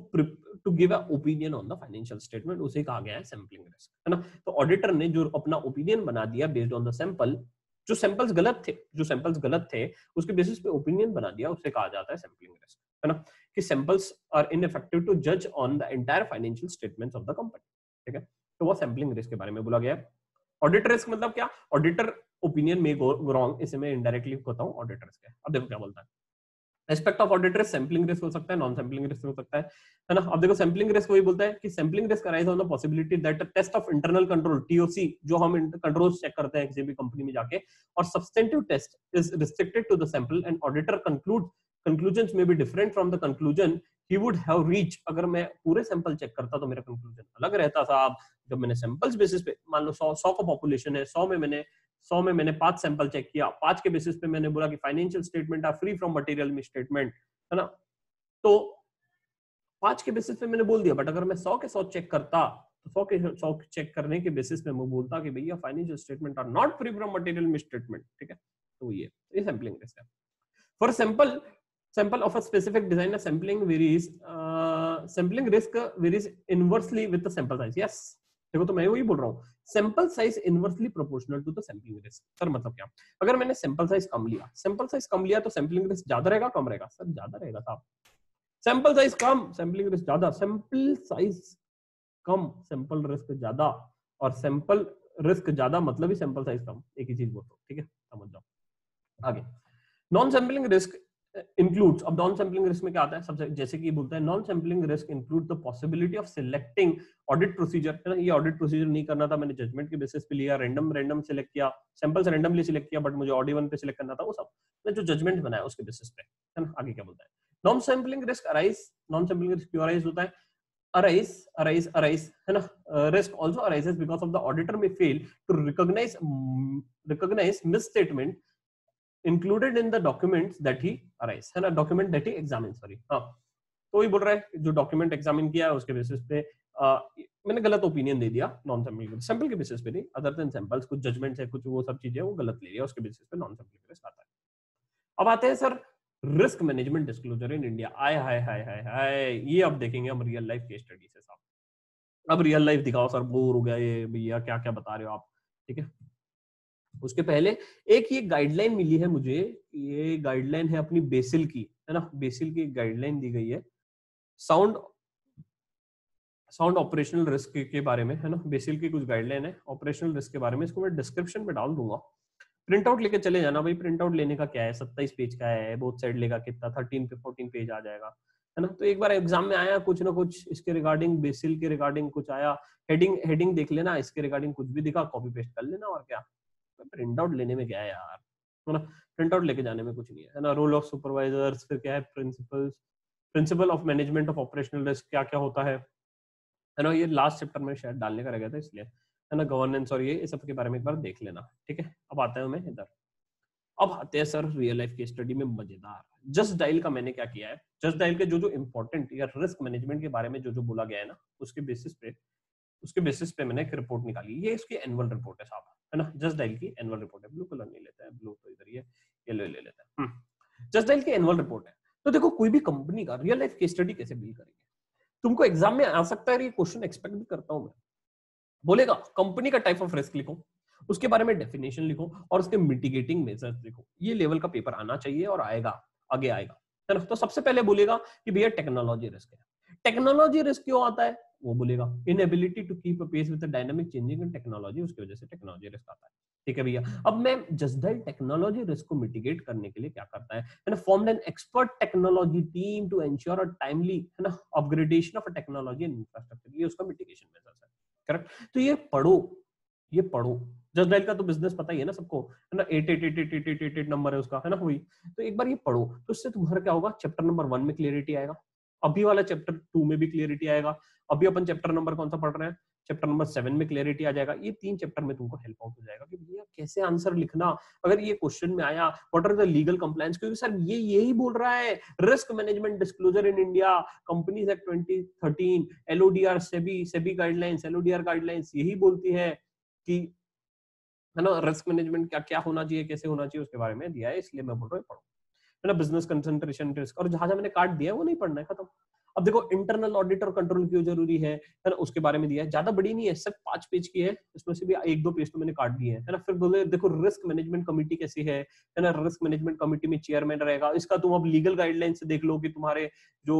give an opinion on the financial statement, उसे कहा गया है सैम्पलिंग रिस्क, है ना। तो ऑडिटर ने जो अपना ओपिनियन बना दिया बेस्ड ऑन द सैंपल, जो सैंपल्स गलत थे उसके बेसिस पे ओपिनियन बना दिया, उसे कहा जाता है सैम्पलिंग रिस्क, है ना, कि सैंपल्स आर इनफेक्टिव टू जज on the entire financial statements of the company, ठीक है। तो वो सैम्पलिंग रिस्क के बारे में बोला गया है। ऑडिट रिस्क मतलब क्या? ऑडिटर ओपिनियन में गो रॉन्ग, इसे मैं इनडायरेक्टली कहता हूं ऑडिट रिस्क है। अब देखो क्या बोलता है, aspect of audit risk sampling risk हो सकता है, नॉन सैंपलिंग रिस्क हो सकता है, है ना। अब देखो सैंपलिंग रिस्क वही बोलता है कि sampling risk arise on the possibility that test of internal control TOC, जो हम कंट्रोल्स चेक करते हैं किसी भी कंपनी में जाके, और substantive test is restricted to the sample and auditor conclusions may be different from the conclusion he would have reach. अगर मैं पूरे सैंपल चेक करता तो मेरा कंक्लूजन अलग रहता साहब। जब मैंने सैंपल्स बेसिस पे, मान लो 100 का पॉपुलेशन है, 100 में मैंने 5 सैंपल चेक किया, 5 के बेसिस पे मैंने बोला कि financial statement are free from material misstatement, है ना, तो 5 के बेसिस पे मैंने बोल दिया। बट अगर मैं 100 के 100 चेक करता तो 100 के चेक करने के बेसिस पे मैं बोलता कि भैया financial statement are not free from material misstatement, ठीक है। तो ये सैंपलिंग रिस्क है। For sample of a specific design, sampling varies, sampling risk varies inversely with the sample size. Yes, देखो तो मैं वही बोल रहा हूँ, sample size inversely proportional to the sampling risk। Sir मतलब क्या? अगर मैंने sample size कम लिया तो sampling risk ज्यादा रहेगा कम रहेगा? सर ज्यादा रहेगा साहब। sample size कम sampling risk ज्यादा, sample size कम sample risk ज्यादा, और sample risk ज्यादा मतलब ही sample size कम, एक ही चीज बोल रहा हूँ, ठीक है, समझ जाओ। आगे non sampling risk includes, अब नॉन सैम्पलिंग रिस्क में क्या आता है, सबसे जैसे कि बोलता है non sampling risk include the possibility of selecting audit procedure, है ना, ये ऑडिट प्रोसीजर नहीं करना था, मैंने जजमेंट के बेसिस पे लिया, रैंडम सिलेक्ट किया, सैंपल्स रैंडमली सिलेक्ट किया, बट मुझे ऑडी 1 पे सिलेक्ट करना था, वो सब मैं जो जजमेंट बनाया उसके बेसिस पे, है ना। आगे क्या बोलता है, non sampling risk arise, non sampling risk क्यों अराइज होता है? अराइज, है ना, risk also arises because of the auditor may fail to recognise misstatement included in the documents that he arise, है ना, document that he examine, sorry, हाँ, तो ये बोल रहा है जो document examine किया है उसके basis पे मैंने गलत opinion दे दिया, non sample sample के basis पे नहीं, other than samples कुछ judgments है, कुछ वो सब चीजें वो गलत ले लिया, उसके basis पे non sample risk आता है। अब आते हैं sir risk management disclosure in India, आय, ये अब देखेंगे हम real life case study से साहब। अब real life दिखाओ सर, बोर हो गया ये भैया क्या क्या बता रहे हो आप, ठीक है। उसके पहले एक ये गाइडलाइन मिली है मुझे, ये गाइडलाइन है अपनी बेसिल की, है ना, बेसिल की गाइडलाइन दी गई है साउंड ऑपरेशनल रिस्क के बारे में, है ना, बेसिल की कुछ गाइडलाइन है ऑपरेशनल रिस्क के बारे में, इसको मैं डिस्क्रिप्शन में डाल दूंगा, प्रिंट आउट लेके चले जाना भाई। प्रिंट आउट लेने का क्या है, 27 पेज का है, बहुत साइड लेगा कितना, 13 से 14 पेज आ जाएगा, है ना। तो एक बार एग्जाम में आया कुछ ना कुछ इसके रिगार्डिंग, बेसिल के रिगार्डिंग कुछ आया, हेडिंग देख लेना, इसके रिगार्डिंग कुछ भी दिखा कॉपी पेस्ट कर लेना, और क्या प्रिंट आउट लेने में क्या है यार, है ना, प्रिंट आउट लेके जाने में कुछ नहीं है, है ना। रोल ऑफ सुपरवाइजर्स, फिर क्या है principal of management of operational risk क्या क्या होता है ना, ये लास्ट चैप्टर में शायद डालने का रह गया था इसलिए, है ना, गवर्नेंस और ये सब के बारे में एक बार देख लेना, ठीक है। अब आता है मैं इधर, अब आते हैं sir real life case study में मजेदार जस्ट डायल का। मैंने क्या किया है, जस्ट डायल के जो इंपॉर्टेंट या रिस्क मैनेजमेंट के बारे में जो बोला गया है ना, उसके बेसिस पे मैंने एक रिपोर्ट निकाली, ये इसकी एनुअल रिपोर्ट है साहब, है ना, जस्ट डायल की एनुअल रिपोर्ट है। ब्लू कलर नहीं लेता है, ब्लू तो इधर ये येलो ले लेता है, जस्ट डायल की एनुअल रिपोर्ट है। तो देखो कोई भी कंपनी का रियल लाइफ केस स्टडी कैसे बिल्ड करेंगे, तुमको एग्जाम में आ सकता है, ये क्वेश्चन एक्सपेक्ट भी करता हूं मैं, बोलेगा कंपनी का टाइप ऑफ रिस्क लिखो, उसके बारे में डेफिनेशन लिखो और उसके मिटिगेटिंग मेजर्स लिखो, ये लेवल का पेपर आना चाहिए और आएगा, आगे आएगा, है ना। तो सबसे पहले बोलेगा कि भैया टेक्नोलॉजी रिस्क है, टेक्नोलॉजी रिस्क क्यों आता है, वो बोलेगा inability to keep a pace with the dynamic changing in technology, उसकी वजह से टेक्नोलॉजी रिस्क आता है, ठीक है भैया। अब मैं जस्ट डायल टेक्नोलॉजी रिस्क को मिटिगेट करने के लिए क्या करता है, and formed an expert technology team to ensure a timely, है ना, upgradation of a technology and infrastructure, ये उसका मिटिगेशन मेजर्स है, करेक्ट। तो ये पढ़ो जस्ट डायल का तो बिजनेस पता ही है ना सबको, है ना, 8 नंबर है उसका, है ना, वही। तो एक बार ये पढ़ो तो इससे तुम्हारा क्या होगा, चैप्टर नंबर 1 में क्लियरिटी आएगा, अभी वाला चैप्टर 2 में भी क्लियरिटी आएगा, अभी अपन चैप्टर नंबर कौन सा पढ़ रहे हैं, चैप्टर नंबर 7 में क्लियरिटी आ जाएगा। ये 3 चैप्टर में तुमको हेल्प आउट हो जाएगा कि भैया कैसे आंसर लिखना, अगर ये क्वेश्चन में आया what are the legal compliance, क्योंकि सर ये यही बोल रहा है risk management disclosure in India, companies act 2013, LODR, SEBI guidelines, LODR guidelines यही बोलती है कि, है ना, रिस्क मैनेजमेंट क्या क्या होना चाहिए, कैसे होना चाहिए, उसके बारे में दिया है, इसलिए मैं बोल रहा हूँ पढ़ो। है ना, बिजनेस कंसंट्रेशन रिस्क, और जहां मैंने काट दिया वो नहीं पढ़ना है, खत्म। अब देखो इंटरनल ऑडिट और कंट्रोल क्यों जरूरी है ना, उसके बारे में दिया है, ज्यादा बड़ी नहीं है, सिर्फ 5 पेज की है, इसमें से भी 1-2 पेज तो मैंने काट दिए हैं, है ना। फिर बोले देखो रिस्क मैनेजमेंट कमेटी कैसी है ना, रिस्क मैनेजमेंट कमेटी में चेयरमैन रहेगा, इसका तुम अब लीगल गाइडलाइन से देख लो कि तुम्हारे जो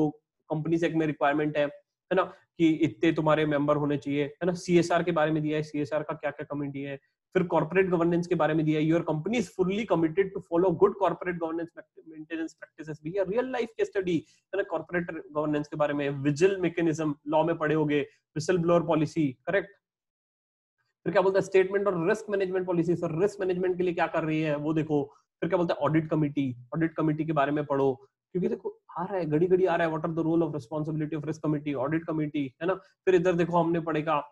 कंपनी एक्ट में रिक्वायरमेंट है ना कि इतने तुम्हारे मेंबर होने चाहिए, है ना। CSR के बारे में दिया है, CSR का क्या क्या कमेटी है। फिर कॉर्पोरेट गवर्नेंस के बारे में दिया है, your company is fully committed to follow good corporate governance maintenance practices भी है, रियल लाइफ केस स्टडी है ना कॉर्पोरेट गवर्नेंस के बारे में, विजिल मैकेनिज्म लॉ में पढ़े होंगे, विसल ब्लोअर पॉलिसी, करेक्ट। फिर क्या बोलता है स्टेटमेंट और risk management policy, sir risk management के लिए क्या कर रही है वो देखो। फिर क्या बोलता है ऑडिट कमेटी के बारे में पढ़ो, क्योंकि देखो आ रहा है घड़ी आ रहा है, what are the role of responsibility of risk committee, audit committee, है ना। फिर इधर देखो हमने पढ़ेगा,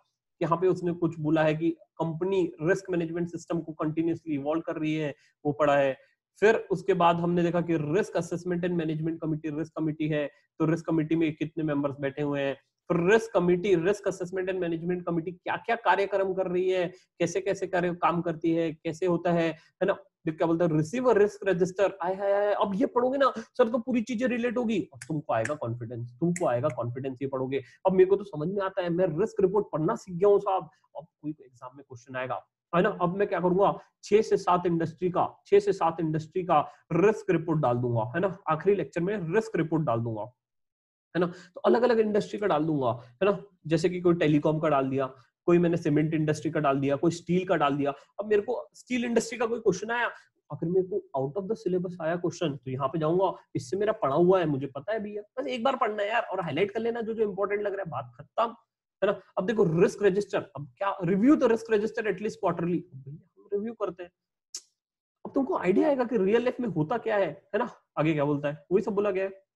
यहाँ पे उसने कुछ बोला है कि कंपनी रिस्क मैनेजमेंट सिस्टम को कंटिन्यूअसली इवॉल्व कर रही है, वो पढ़ा है। फिर उसके बाद हमने देखा कि risk assessment and management committee, risk committee है तो रिस्क कमेटी में कितने मेंबर्स बैठे हुए हैं। फिर risk committee, risk assessment and management committee क्या क्या कार्यक्रम कर रही है, कैसे कैसे कार्य काम करती है, कैसे होता है ना। क्या बोलता है रिसीवर रिस्क रजिस्टर, आए अब ये पढ़ोगे ना सर तो पूरी चीजें रिलेट होगी, अब तुमको आएगा कॉन्फिडेंस ये पढ़ोगे। अब मेरे को तो समझ में आता है, मैं रिस्क रिपोर्ट पढ़ना सीख गया हूँ साहब, अब कोई एग्जाम में क्वेश्चन आएगा, है ना। अब मैं क्या करूंगा, 6 से 7 इंडस्ट्री का रिस्क रिपोर्ट डाल दूंगा, है ना, आखिरी लेक्चर में रिस्क रिपोर्ट डाल दूंगा, है ना। तो अलग अलग इंडस्ट्री का डाल दूंगा, है ना, जैसे कि कोई टेलीकॉम का डाल दिया, कोई मैंने सीमेंट इंडस्ट्री का डाल दिया, कोई स्टील का डाल दिया। अब मेरे को स्टील इंडस्ट्री का कोई क्वेश्चन आया, अगर मेरे को आउट ऑफ द सिलेबस आया क्वेश्चन, तो यहाँ पे जाऊंगा, इससे मेरा पढ़ा हुआ है, मुझे पता है भैया, बस एक बार पढ़ना है यार और हाईलाइट कर लेना जो जो इंपॉर्टेंट लग रहा है, बात खत्म, है ना। अब देखो रिस्क रजिस्टर, अब क्या review the risk register at least quarterly, हम रिव्यू करते हैं, अब तुमको आइडिया आएगा कि रियल लाइफ में होता क्या है ना। आगे क्या बोलता है वही सब बोला गया है।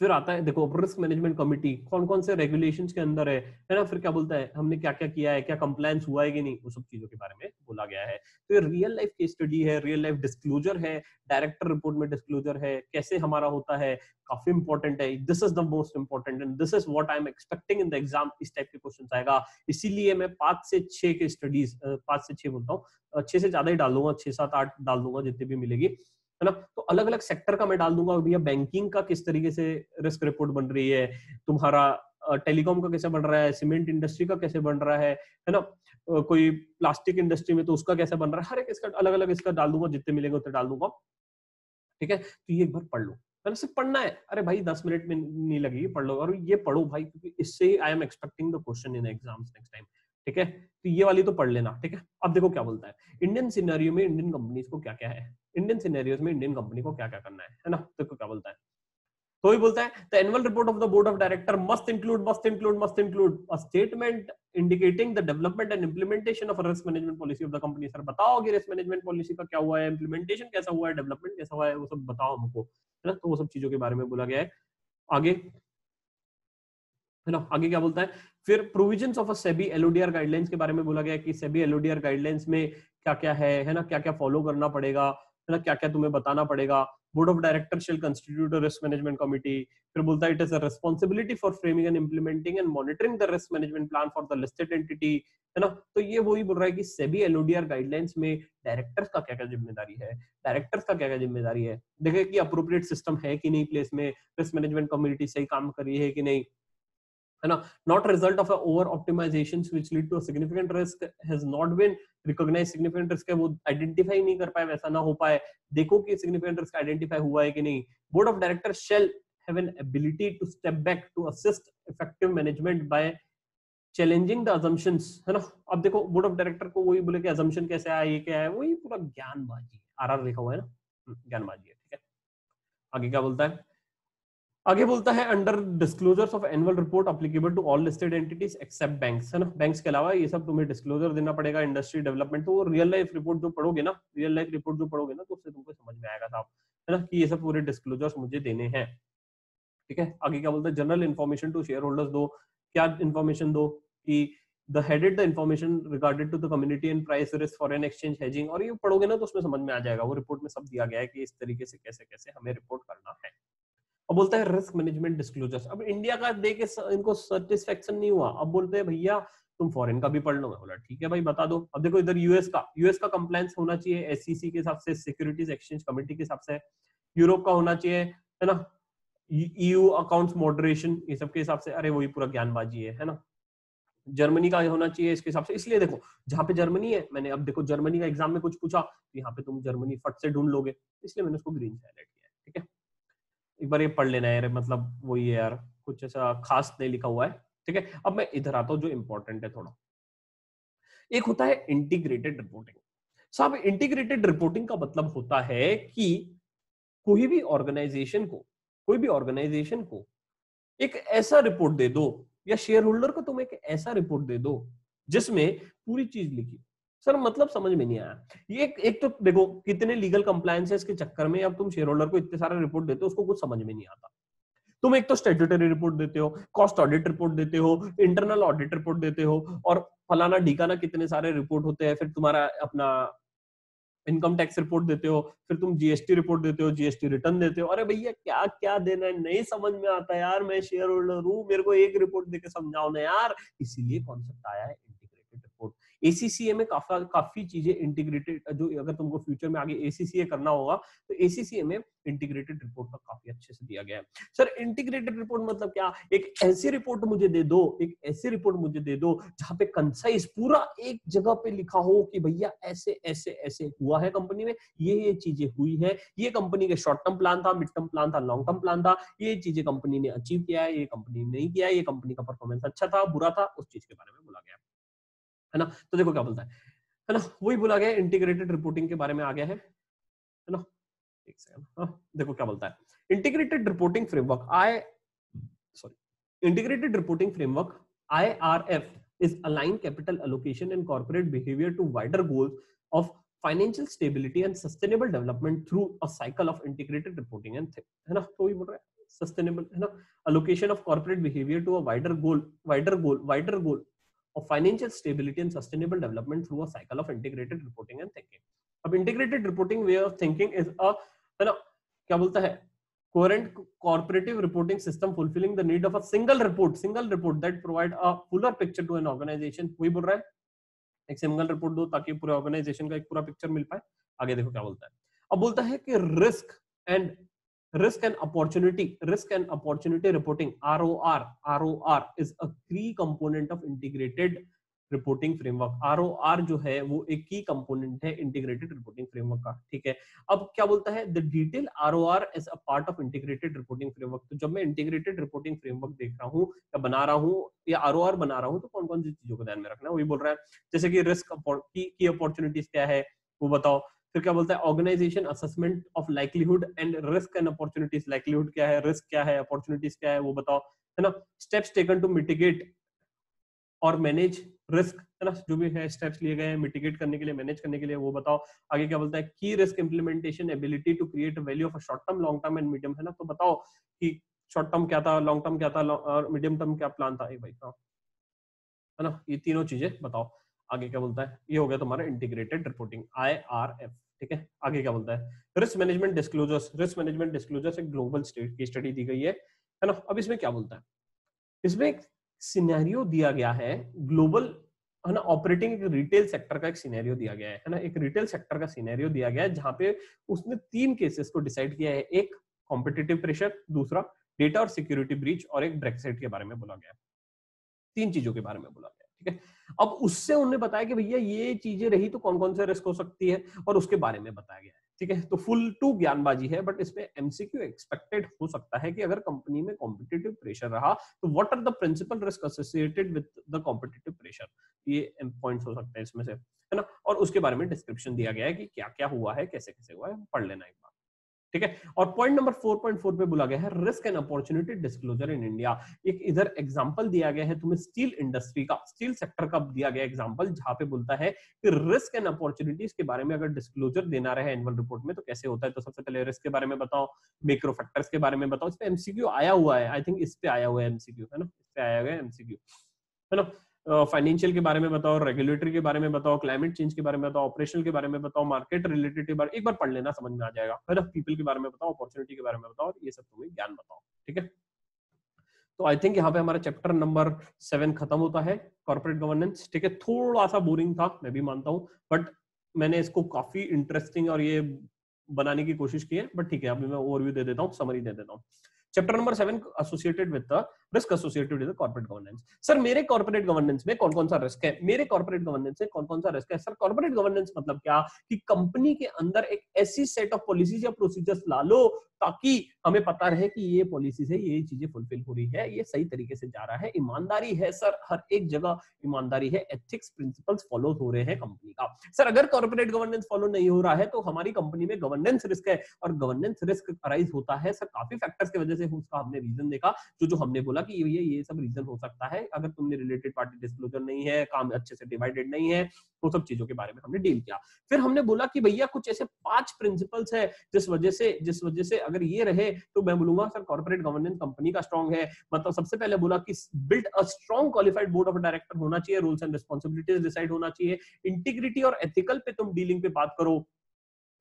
फिर आता है देखो रिस्क मैनेजमेंट कमेटी कौन कौन से रेगुलेशंस के अंदर है ना। फिर क्या बोलता है हमने क्या क्या किया है, क्या कंप्लायंस हुआ है कि नहीं, वो सब चीजों के बारे में बोला गया है। तो ये रियल लाइफ केस स्टडी है, रियल लाइफ डिस्क्लोजर है, डायरेक्टर रिपोर्ट में डिस्क्लोजर है, कैसे हमारा होता है, काफी इंपॉर्टेंट है। This is the most important and this is what I am expecting in the exam, इस टाइप के क्वेश्चन आएगा, इसीलिए मैं 5 से 6 के स्टडीज 5 से 6 बोलता हूँ, 6 से ज्यादा ही डाल दूंगा, 6, 7, 8 डाल दूंगा जितनी भी मिलेगी, है ना। तो अलग अलग सेक्टर का मैं डाल दूंगा, भैया बैंकिंग का किस तरीके से रिस्क रिपोर्ट बन रही है, तुम्हारा टेलीकॉम का कैसे बन रहा है, सीमेंट इंडस्ट्री का कैसे बन रहा है ना, कोई प्लास्टिक इंडस्ट्री में तो उसका कैसे बन रहा है, हर एक इसका अलग अलग इसका डाल दूंगा, जितने मिलेंगे उतने डाल दूंगा, ठीक है। तो ये एक बार पढ़ लो, है ना, सिर्फ पढ़ना है, अरे भाई 10 मिनट में नहीं लगेगी, पढ़ लो और ये पढ़ो भाई, क्योंकि इससे ही I am expecting the question in exams next time, ठीक है। तो ये वाली तो पढ़ लेना, ठीक है। अब देखो क्या बोलता है इंडियन सिनेरियो में इंडियन कंपनीज को क्या क्या है, इंडियन सिनेरियोज में इंडियन कंपनी को क्या क्या करना है ना। देखो क्या बोलता है, तो ही बोलता है the annual report of the board of director must include a statement indicating the development and implementation of risk management policy of the company. Sir बताओ कि रिस्क मैनेजमेंट पॉलिसी का क्या हुआ है, इंप्लीमेंटेशन कैसा हुआ है, डेवलपमेंट कैसा हुआ है, वो सब बताओ हमको, है ना। तो वो सब चीजों के बारे में बोला गया है आगे, है ना। आगे क्या बोलता है, फिर provisions of a SEBI LODR guidelines के बारे में बोला गया है कि सेबी एलओडीआर गाइडलाइंस में क्या क्या है ना, क्या क्या फॉलो करना पड़ेगा, है ना, क्या क्या तुम्हें बताना पड़ेगा। Board of director shall constitute a risk management committee. फिर बोलता है it is a responsibility for framing and implementing and monitoring the risk management plan for the listed entity, है ना। तो ये वही बोल रहा है कि सेबी एलओडीआर गाइडलाइंस में डायरेक्टर्स का क्या क्या जिम्मेदारी है, देखें कि अप्रोप्रिएट सिस्टम है कि नहीं प्लेस में, रिस्क मैनेजमेंट कमिटी सही काम कर रही है कि नहीं, है ना। Not result of over optimisation which lead to a significant risk has not been recognize, significant risk है वो आइडेंटिफाई नहीं कर पाए, वैसा ना हो पाए, देखो कि सिग्निफिकेंट रिस्क आइडेंटिफाई हुआ है कि नहीं। Board of director shall have an ability to step back to assist effective management by challenging the assumptions, है ना। अब देखो बोर्ड ऑफ डायरेक्टर को वही बोले कि अजम्पशन कैसे आया, ये क्या है, वही पूरा ज्ञानबाजी, RR लिखा हुआ है ना, ज्ञानबाजी है, ठीक है। आगे क्या बोलता है, आगे बोलता है under disclosures of annual report applicable to all listed entities except banks, है ना। बैंक्स के अलावा ये सब तुम्हें डिस्क्लोजर देना पड़ेगा। इंडस्ट्री डेवलपमेंट, तो रियल लाइफ रिपोर्ट जो पढ़ोगे ना, तो उससे तुमको समझ में आएगा साहब, है ना, कि ये सब पूरे डिस्क्लोजर्स मुझे देने हैं, ठीक है। आगे क्या बोलता है, general information to share holders दो, क्या इन्फॉर्मेशन दो कि the headed the information regarded to the community and price risk foreign exchange hedging, और ये पढ़ोगे ना तो उसमें समझ में आ जाएगा, वो रिपोर्ट में सब दिया गया है कि इस तरीके से कैसे कैसे हमें रिपोर्ट करना है। अब बोलता है रिस्क मैनेजमेंट डिस्क्लोजर्स, अब इंडिया का देके इनको सेटिस्फेक्शन नहीं हुआ, अब बोलते हैं भैया तुम फॉरेन का भी पढ़ लो, मैं बोला ठीक है भाई बता दो। अब देखो इधर यूएस का कंप्लायंस होना चाहिए एससीसी के हिसाब से, सिक्योरिटीज एक्सचेंज कमेटी के हिसाब से, यूरोप का होना चाहिए, है ना, ईयू अकाउंट्स मॉडरेशन, ये सब के हिसाब से, अरे वही पूरा ज्ञानबाजी है ना। जर्मनी का होना चाहिए इसके हिसाब से, इसलिए देखो जहाँ पे जर्मनी है, मैंने अब देखो जर्मनी का एग्जाम में कुछ पूछा तो यहाँ पे तुम जर्मनी फट से ढूंढ लोगे, इसलिए मैंने उसको ग्रीन हाईलाइट किया है, ठीक है। एक बार ये पढ़ लेना है, मतलब वही है यार, कुछ ऐसा खास नहीं लिखा हुआ है, ठीक है। अब मैं इधर आता हूँ जो इम्पोर्टेंट है थोड़ा। एक होता है इंटीग्रेटेड रिपोर्टिंग। साहब इंटीग्रेटेड रिपोर्टिंग का मतलब होता है कि कोई भी ऑर्गेनाइजेशन को एक ऐसा रिपोर्ट दे दो या शेयर होल्डर को तुम एक ऐसा रिपोर्ट दे दो जिसमें पूरी चीज लिखी। सर मतलब समझ में नहीं आया। ये एक तो देखो कितने लीगल कंप्लायंसेस के चक्कर में अब तुम शेयर होल्डर को इतने सारे रिपोर्ट देते हो, उसको कुछ समझ में नहीं आता। तुम एक तो स्टैट्यूटरी रिपोर्ट देते हो, कॉस्ट ऑडिट रिपोर्ट देते हो, इंटरनल ऑडिट रिपोर्ट देते हो, और फलाना ढिकाना कितने सारे रिपोर्ट होते हैं। फिर तुम्हारा अपना इनकम टैक्स रिपोर्ट देते हो, फिर तुम जीएसटी रिपोर्ट देते हो, जीएसटी रिटर्न देते हो। अरे भैया क्या क्या देना है, नहीं समझ में आता यार, मैं शेयर होल्डर हूँ, मेरे को एक रिपोर्ट देके समझाओ ना यार। इसीलिए कॉन्सेप्ट आया है इंटीग्रेटेड रिपोर्ट। एसीसीए में काफी चीजें इंटीग्रेटेड, जो अगर तुमको फ्यूचर में आगे एसीसीए करना होगा तो एसीसीए में इंटीग्रेटेड रिपोर्ट का काफी अच्छे से दिया गया है। सर इंटीग्रेटेड रिपोर्ट मतलब क्या? एक ऐसी रिपोर्ट मुझे दे दो जहां पे कंसाइज पूरा एक जगह पे लिखा हो कि भैया ऐसे ऐसे ऐसे हुआ है कंपनी में, ये चीजें हुई है, ये कंपनी के शॉर्ट टर्म प्लान था, मिड टर्म प्लान था, लॉन्ग टर्म प्लान था, ये चीजें कंपनी ने अचीव किया है, ये कंपनी ने नहीं किया, ये कंपनी का परफॉर्मेंस अच्छा था बुरा था, उस चीज के बारे में बोला गया है ना। तो देखो क्या बोलता है ना, वही बोला गया इंटीग्रेटेड रिपोर्टिंग के बारे में आ गया है ना। देखो क्या बोलता है integrated reporting framework IRF is aligned capital allocation and corporate behavior to wider goals of financial stability and sustainable development through a cycle of integrated reporting and है ना। तो ये बोल रहा है सस्टेनेबल, है ना, allocation of corporate behavior to a wider goal of financial stability and sustainable development through a cycle of integrated reporting and thinking. अब integrated reporting way of thinking is a, है ना, क्या बोलता है, coherent corporative reporting system fulfilling the need of a single report that provide a fuller picture to an organization. वही बोल रहा है एक सिंगल रिपोर्ट दो ताकि पूरे ऑर्गेनाइजेशन का एक पूरा पिक्चर मिल पाए। आगे देखो क्या बोलता है, अब बोलता है कि risk and opportunity reporting ROR is a key component of integrated reporting framework. ROR जो है वो एक की कंपोनेंट है इंटीग्रेटेड रिपोर्टिंग फ्रेमवर्क का, ठीक है। अब क्या बोलता है, the detail ROR is a part of integrated reporting framework. तो जब मैं इंटीग्रेटेड रिपोर्टिंग फ्रेमवर्क देख रहा हूँ या बना रहा हूँ या ROR बना रहा हूँ तो कौन कौन सी चीजों को ध्यान में रखना है, वही बोल रहा है। जैसे कि रिस्क की अपॉर्चुनिटीज क्या है वो बताओ। फिर क्या बोलता है, organisation assessment of livelihood and risk and opportunities. Livelihood क्या है, रिस्क क्या है, अपॉर्चुनिटीज क्या है वो बताओ, है ना। स्टेप्स टेकन टू मिटिगेट और मैनेज रिस्क, है ना, जो भी है स्टेप्स लिए गए हैं मिटिगेट करने के लिए, मैनेज करने के लिए, वो बताओ। आगे क्या बोलता है, की risk implementation ability to create value of short term long term and medium, है ना। तो बताओ कि शॉर्ट टर्म क्या था, लॉन्ग टर्म क्या था और मीडियम टर्म क्या प्लान था, भाई साहब, है ना, ये तीनों चीजें बताओ। आगे क्या बोलता है, ये हो गया तुम्हारा इंटीग्रेटेड रिपोर्टिंग IRF, ठीक है। आगे क्या बोलता है, रिस्क मैनेजमेंट डिस्क्लोजर्स एक ग्लोबल की स्टडी दी गई है ना। अब इसमें क्या बोलता है, इसमें सिनेरियो दिया गया है ग्लोबल, है ना, ऑपरेटिंग रिटेल सेक्टर का एक सिनेरियो दिया गया है ना। एक रिटेल सेक्टर का सिनेरियो दिया गया है जहां पे उसने 3 केसेस को डिसाइड किया है, एक कॉम्पिटिटिव प्रेशर, दूसरा डेटा और सिक्योरिटी ब्रीच, और एक ब्रेक्सिट के बारे में बोला गया है। 3 चीजों के बारे में बोला गया, ठीक है। अब उससे उन्होंने बताया कि भैया ये चीजें रही तो कौन कौन से रिस्क हो सकती है और उसके बारे में बताया गया है, ठीक है। तो फुल टू ज्ञानबाजी है, बट इसमें MCQ एक्सपेक्टेड हो सकता है कि अगर कंपनी में कॉम्पिटिटिव प्रेशर रहा तो what are the principal risk associated with the competitive pressure, ये पॉइंट्स हो सकते हैं इसमें से, है ना। और उसके बारे में डिस्क्रिप्शन दिया गया है कि क्या क्या हुआ है, कैसे कैसे हुआ है, पढ़ लेना एक बार, ठीक है। और पॉइंट नंबर 4.4 पे बोला गया है risk and opportunity disclosure in India. एक इधर एग्जांपल दिया गया है तुम्हें स्टील इंडस्ट्री का, स्टील सेक्टर का दिया गया एग्जांपल, जहां पे बोलता है कि रिस्क एंड अपॉर्चुनिटीज के बारे में अगर डिस्क्लोजर देना रहे एनुअल रिपोर्ट में तो कैसे होता है। तो सबसे पहले रिस्क के बारे में बताओ, मैक्रो फैक्टर्स के बारे में बताओ। इस पे MCQ आया हुआ है, आई थिंक इस पे आया हुआ है MCQ, है ना, इस पे आया हुआ है MCQ, है ना। फाइनेंशियल के बारे में बताओ, रेगुलेटरी के बारे में बताओ, क्लाइमेट चेंज के बारे में बताओ, ऑपरेशनल के बारे में बताओ, मार्केट रिलेटेड के बारे में एक बार पढ़ लेना, समझ में आ जाएगा, है ना। पीपल के बारे में बताओ, अपॉर्चुनिटी के बारे में बताओ, ये सब तुम्हें ज्ञान बताओ, ठीक है। तो आई थिंक यहाँ पे हमारा चैप्टर नंबर 7 खत्म होता है, कॉर्पोरेट गवर्नेंस, ठीक है। थोड़ा सा बोरिंग था मैं भी मानता हूँ, बट मैंने इसको काफी इंटरेस्टिंग और ये बनाने की कोशिश की है, बट ठीक है अभी मैं ओवरव्यू दे देता हूँ, समरी दे देता हूँ। Chapter number 7 associated with the risk associated with corporate governance. Sir मेरे कॉर्पोरेट गवर्नेंस में कौन कौन सा रिस्क है, मेरे कॉर्पोरेट गवर्नेंस में कौन कौन सा रिस्क है? सर कॉर्पोरेट गवर्नेंस मतलब क्या कि कंपनी के अंदर एक ऐसी सेट ऑफ पॉलिसीज या प्रोसीजर्स ला लो ताकि हमें पता रहे कि ये पॉलिसीज है, ये चीजें फुलफिल हो रही है, ये सही तरीके से जा रहा है। ईमानदारी है सर, हर एक जगह ईमानदारी है, एथिक्स प्रिंसिपल्स फॉलो हो रहे हैं कंपनी का। सर अगर कॉर्पोरेट गवर्नेंस फॉलो नहीं हो रहा है तो हमारी कंपनी में गवर्नेंस रिस्क है, और गवर्नेंस रिस्क अराइज होता है सर काफी फैक्टर्स की वजह से। उसका हमने रीजन देखा, जो हमने बोला कि ये सब रीजन हो सकता है। अगर तुमने रिलेटेड पार्टी डिस्क्लोजर नहीं है, काम अच्छे से डिवाइडेड नहीं है, तो सब चीजों के बारे में हमने डील किया। फिर हमने बोला कि भैया कुछ ऐसे 5 प्रिंसिपल्स हैं जिस वजह से अगर ये रहे तो मैं बोलूंगा सर कॉर्पोरेट गवर्नेंस कंपनी का स्ट्रांग है। मतलब सबसे पहले बोला कि build a strong qualified board of director होना चाहिए, रूल्स एंड रिस्पांसिबिलिटीज डिसाइड होना चाहिए, इंटीग्रिटी और एथिकल पे तुम डीलिंग पे बात करो।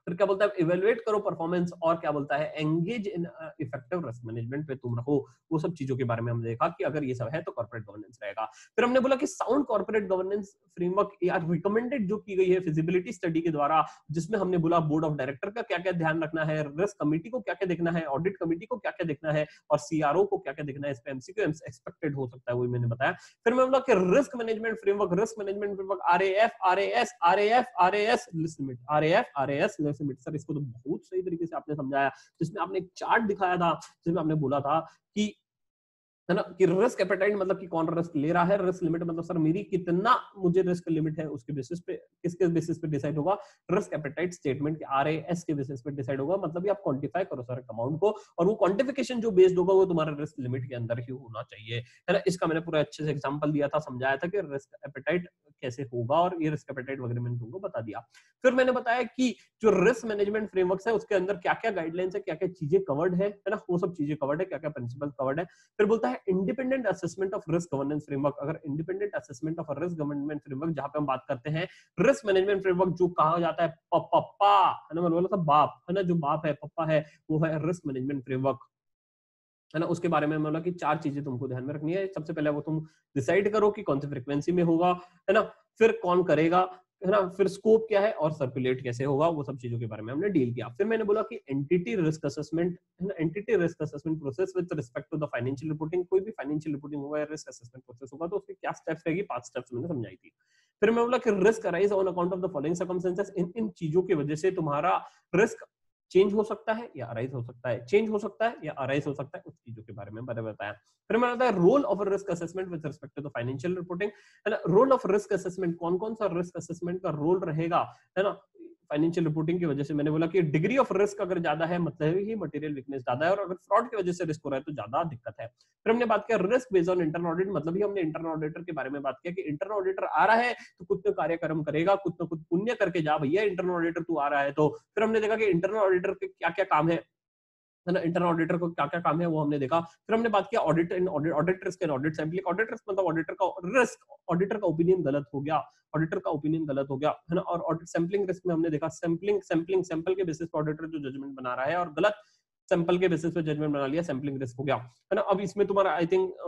फिर क्या बोलता है, इवेलुएट करो परफॉर्मेंस, और क्या बोलता है engage in effective risk management पे तुम रहो। वो सब चीजों के बारे में हमने देखा कि अगर ये सब है तो कॉर्पोरेट गवर्नेंस रहेगा। फिर हमने बोला कि साउंड कॉर्पोरेट गवर्नेंस फ्रेमवर्क यार रिकमेंडेड जो की गई है फिजिबिलिटी स्टडी के द्वारा, जिसमें हमने बोला बोर्ड ऑफ डायरेक्टर का क्या क्या ध्यान रखना है, रिस्क कमेटी को क्या क्या देखना है, ऑडिट कमेटी को क्या क्या देखना है, और सीआरओ को क्या क्या देखना है। इस पे एमसीक्यू एक्सपेक्टेड हो सकता है, वही मैंने बताया। फिर मैंने बोला कि risk management framework RAF RAS limit RAF RAS sir इसको तो बहुत सही तरीके से आपने समझाया, जिसमें आपने एक चार्ट दिखाया था, जिसमें आपने बोला था कि है ना कि रिस्क एपेटाइट मतलब कि कौन रिस्क ले रहा है, रिस्क लिमिट मतलब सर मेरी कितना मुझे रिस्क लिमिट है उसके बेसिस पे, किसके बेसिस पे डिसाइड होगा, रिस्क एपेटाइट स्टेटमेंट के RAS के बेसिस पे डिसाइड होगा। मतलब ये आप क्वांटिफाई करो सर अमाउंट को, और वो क्वांटिफिकेशन जो बेस्ड होगा वो तुम्हारे रिस्क लिमिट के अंदर ही होना चाहिए, है ना। इसका मैंने पूरा अच्छे से एग्जाम्पल दिया था, समझाया था कि रिस्क एपेटाइट कैसे होगा, और ये रिस्क एपेटाइट वगैरह मैंने तुमको बता दिया। फिर मैंने बताया कि जो रिस्क मैनेजमेंट फ्रेमवर्क है उसके अंदर क्या क्या गाइडलाइंस है, क्या क्या चीजें कवर्ड है ना, वो सब चीजें कवर्ड है, क्या क्या प्रिंसिपल कवर्ड है। फिर बोलता है independent assessment of risk governance framework. अगर independent assessment of risk governance framework, जहां पे हम बात करते हैं रिस्क मैनेजमेंट फ्रेमवर्क जो कहा जाता है पप्पा है ना, मैंने बोला था बाप है ना, जो बाप है पप्पा है वो है रिस्क मैनेजमेंट फ्रेमवर्क है ना। उसके बारे में बोला कि 4 चीजें तुमको ध्यान में रखनी है। सबसे पहले वो तुम डिसाइड करो कि कौन सी फ्रिक्वेंसी में होगा है ना, फिर कौन करेगा है ना, फिर स्कोप क्या है और सर्कुलेट कैसे होगा, वो सब चीजों के बारे में हमने डील किया। फिर मैंने बोला कि एंटिटी रिस्क असेसमेंट है ना, entity risk assessment process with respect to the financial reporting. कोई भी फाइनेंशियल रिपोर्टिंग होगा या रिस्क असेसमेंट प्रोसेस होगा तो उसके क्या स्टेप्स रहेगी, 5 स्टेप्स मैंने समझाई थी। फिर मैंने बोला कि risk arise on account of the following circumstances, इन चीजों की वजह से तुम्हारा रिस्क चेंज हो सकता है या अराइज हो सकता है, चेंज हो सकता है या अराइज हो सकता है, उस चीजों के बारे में मैंने बताया। फिर मैंने बताया role of risk assessment with respect to the financial reporting है ना, रोल ऑफ रिस्क असेसमेंट कौन कौन सा रिस्क असेसमेंट का रोल रहेगा है ना फाइनेंशियल रिपोर्टिंग की वजह से। मैंने बोला कि डिग्री ऑफ रिस्क अगर ज्यादा है मतलब ही मटेरियल वीकनेस ज्यादा है, और अगर फ्रॉड की वजह से रिस्क हो रहा है तो ज्यादा दिक्कत है। फिर हमने बात किया risk based on internal audit, मतलब ही हमने इंटरनल ऑडिटर के बारे में बात किया कि इंटरनल ऑडिटर आ रहा है तो कुछ न कार्यक्रम करेगा, कुछ न कुछ पुण्य करके जा भैया इंटरनल ऑडिटर तू आ रहा है तो। फिर हमने देखा कि इंटरनल ऑडिटर के क्या क्या काम है ना, इंटरनल ऑडिटर को क्या क्या काम है वो हमने देखा। फिर हमने बात किया audit and audit risk and audit sampling. Audit risk मतलब ऑडिटर का रिस्क, ऑडिटर का ओपिनियन गलत हो गया, है ना। और ऑडिट सैम्पलिंग रिस्क में हमने देखा सैम्पलिंग सैंपल के बेसिस पर ऑडिटर जो जजमेंट बना रहा है और गलत सैंपल के बेसिस पे जजमेंट बना लिया, सैम्पलिंग रिस्क हो गया है ना। अब इसमें तुम्हारा आई थिंक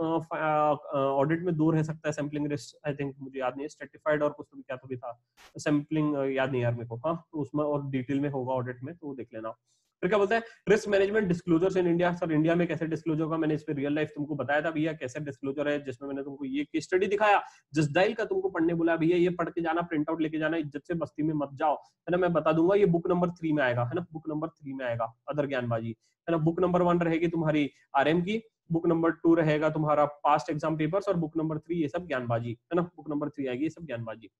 ऑडिट में 2 रह सकता है सैम्पलिंग रिस्क, आई थिंक मुझे याद नहीं है, स्ट्रेटिफाइड और कुछ तो क्या तो भी था, सैम्पलिंग याद नहीं यार मेरे को, हाँ तो उसमें और डिटेल में होगा ऑडिट में तो देख लेना। फिर क्या बोलते हैं risk management disclosures in India. Sir India में कैसे डिस्क्लोजर का, मैंने इस पे रियल लाइफ तुमको बताया था भैया कैसे डिस्क्लोजर है, जिसमें मैंने तुमको ये केस स्टडी दिखाया जिस डायल का तुमको पढ़ने बोला भैया ये पढ़ के जाना, प्रिंट आउट लेके जाना, इज्जत से बस्ती में मत जाओ है ना, मैं बता दूंगा ये बुक नंबर 3 में आएगा है ना, बुक नंबर 3 में आएगा अदर ज्ञानबाजी है ना। बुक नंबर 1 रहेगी तुम्हारी RM की, बुक नंबर 2 रहेगा तुम्हारा पास्ट एग्जाम पेपर्स, और बुक नंबर 3 ये सब ज्ञानबाजी है ना, बुक नंबर 3 आएगी ये सब ज्ञानबाजी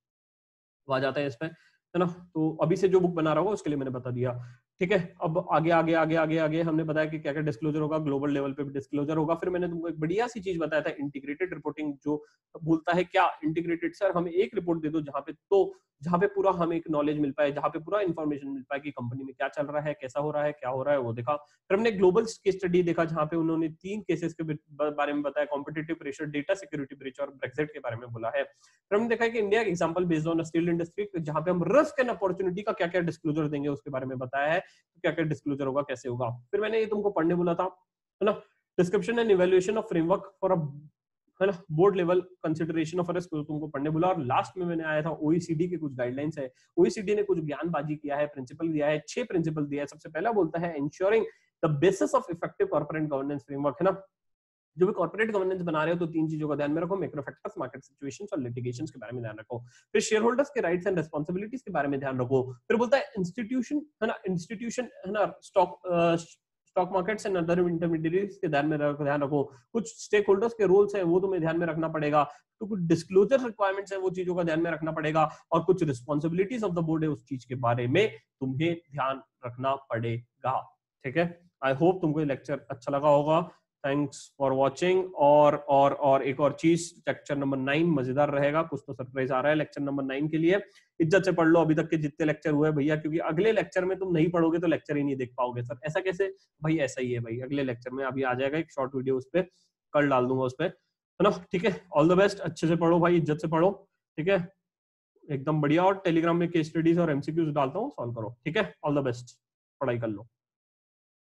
आ जाता है इसमें है ना। तो अभी से जो बुक बना रहा होगा उसके लिए मैंने बता दिया, ठीक है। अब आगे आगे आगे आगे आगे हमने बताया कि क्या क्या डिस्क्लोजर होगा, ग्लोबल लेवल पे भी डिस्क्लोजर होगा। फिर मैंने तुमको एक बढ़िया सी चीज बताया था इंटीग्रेटेड रिपोर्टिंग, जो बोलता है क्या इंटीग्रेटेड सर हमें एक रिपोर्ट दे दो जहाँ पे पूरा हमें एक नॉलेज मिल पाए, जहाँ पे पूरा इन्फॉर्मेशन मिल पाए कि कंपनी में क्या चल रहा है, कैसा हो रहा है, क्या हो रहा है, वो देखा। फिर हमने ग्लोबल केस स्टडी देखा जहाँ पे उन्होंने 3 केसेस के बारे में बताया, competitive pressure, data security breach और ब्रेक्जिट के बारे में बोला है। फिर हमने देखा कि India example based on steel industry, जहाँ पे हम रिस्क एंड अपॉर्चुनिटी का क्या क्या डिस्क्लोजर देंगे उसके बारे में बताया है, क्या क्या डिस्क्लोजर होगा, कैसे होगा। फिर मैंने ये तुमको पढ़ने बोला था है ना, description and evaluation of framework for है ना, board level consideration of risk तुमको पढ़ने बोला। और लास्ट में मैंने आया था OECD के कुछ गाइडलाइंस है। OECD ने कुछ बयानबाजी किया है, प्रिंसिपल दिया है, 6 प्रिंसिपल दिया है। सबसे पहला बोलता है ensuring the basis of effective corporate governance framework, है ना। जो भी कॉर्पोरेट गवर्नेंस बना रहे हो तो 3 चीजों का ध्यान में रखो, मैक्रो फैक्टर्स, मार्केट सिचुएशंस और लिटिगेशंस के बारे में ध्यान रखो। फिर शेयर होल्डर्स के राइट्स एंड रिस्पांसिबिलिटीज के बारे में ध्यान रखो। फिर बोलता है इंस्टीट्यूशन, है ना, stock markets and other intermediates के ध्यान में ध्यान रखो। कुछ स्टेक होल्डर्स के रोल्स हैं वो तुम्हें ध्यान में रखना पड़ेगा। तो कुछ डिस्क्लोजर रिक्वायरमेंट्स हैं वो चीजों का ध्यान में रखना पड़ेगा। और कुछ रिस्पॉन्सिबिलिटीज ऑफ द बोर्ड है उस चीज के बारे में तुम्हें ध्यान रखना पड़ेगा। ठीक है, आई होप तुमको ये लेक्चर अच्छा लगा होगा। Thanks for watching. और एक और चीज, लेक्चर नंबर 9 मजेदार रहेगा, कुछ तो सरप्राइज आ रहा है लेक्चर नंबर 9 के लिए। इज्जत से पढ़ लो अभी तक के जितने लेक्चर हुए भैया, क्योंकि अगले लेक्चर में तुम नहीं पढ़ोगे तो लेक्चर ही नहीं देख पाओगे। सर ऐसा कैसे भाई? ऐसा ही है भाई, अगले लेक्चर में अभी आ जाएगा एक शॉर्ट वीडियो, उस पर कल डाल दूंगा उस पर, है ना। ठीक है, ऑल द बेस्ट, अच्छे से पढ़ो भाई, इज्जत से पढ़ो। ठीक है, एकदम बढ़िया। और टेलीग्राम में केस स्टडीज और एमसीक्यूज डालता हूँ, सॉल्व करो। ठीक है, ऑल द बेस्ट, पढ़ाई कर लो।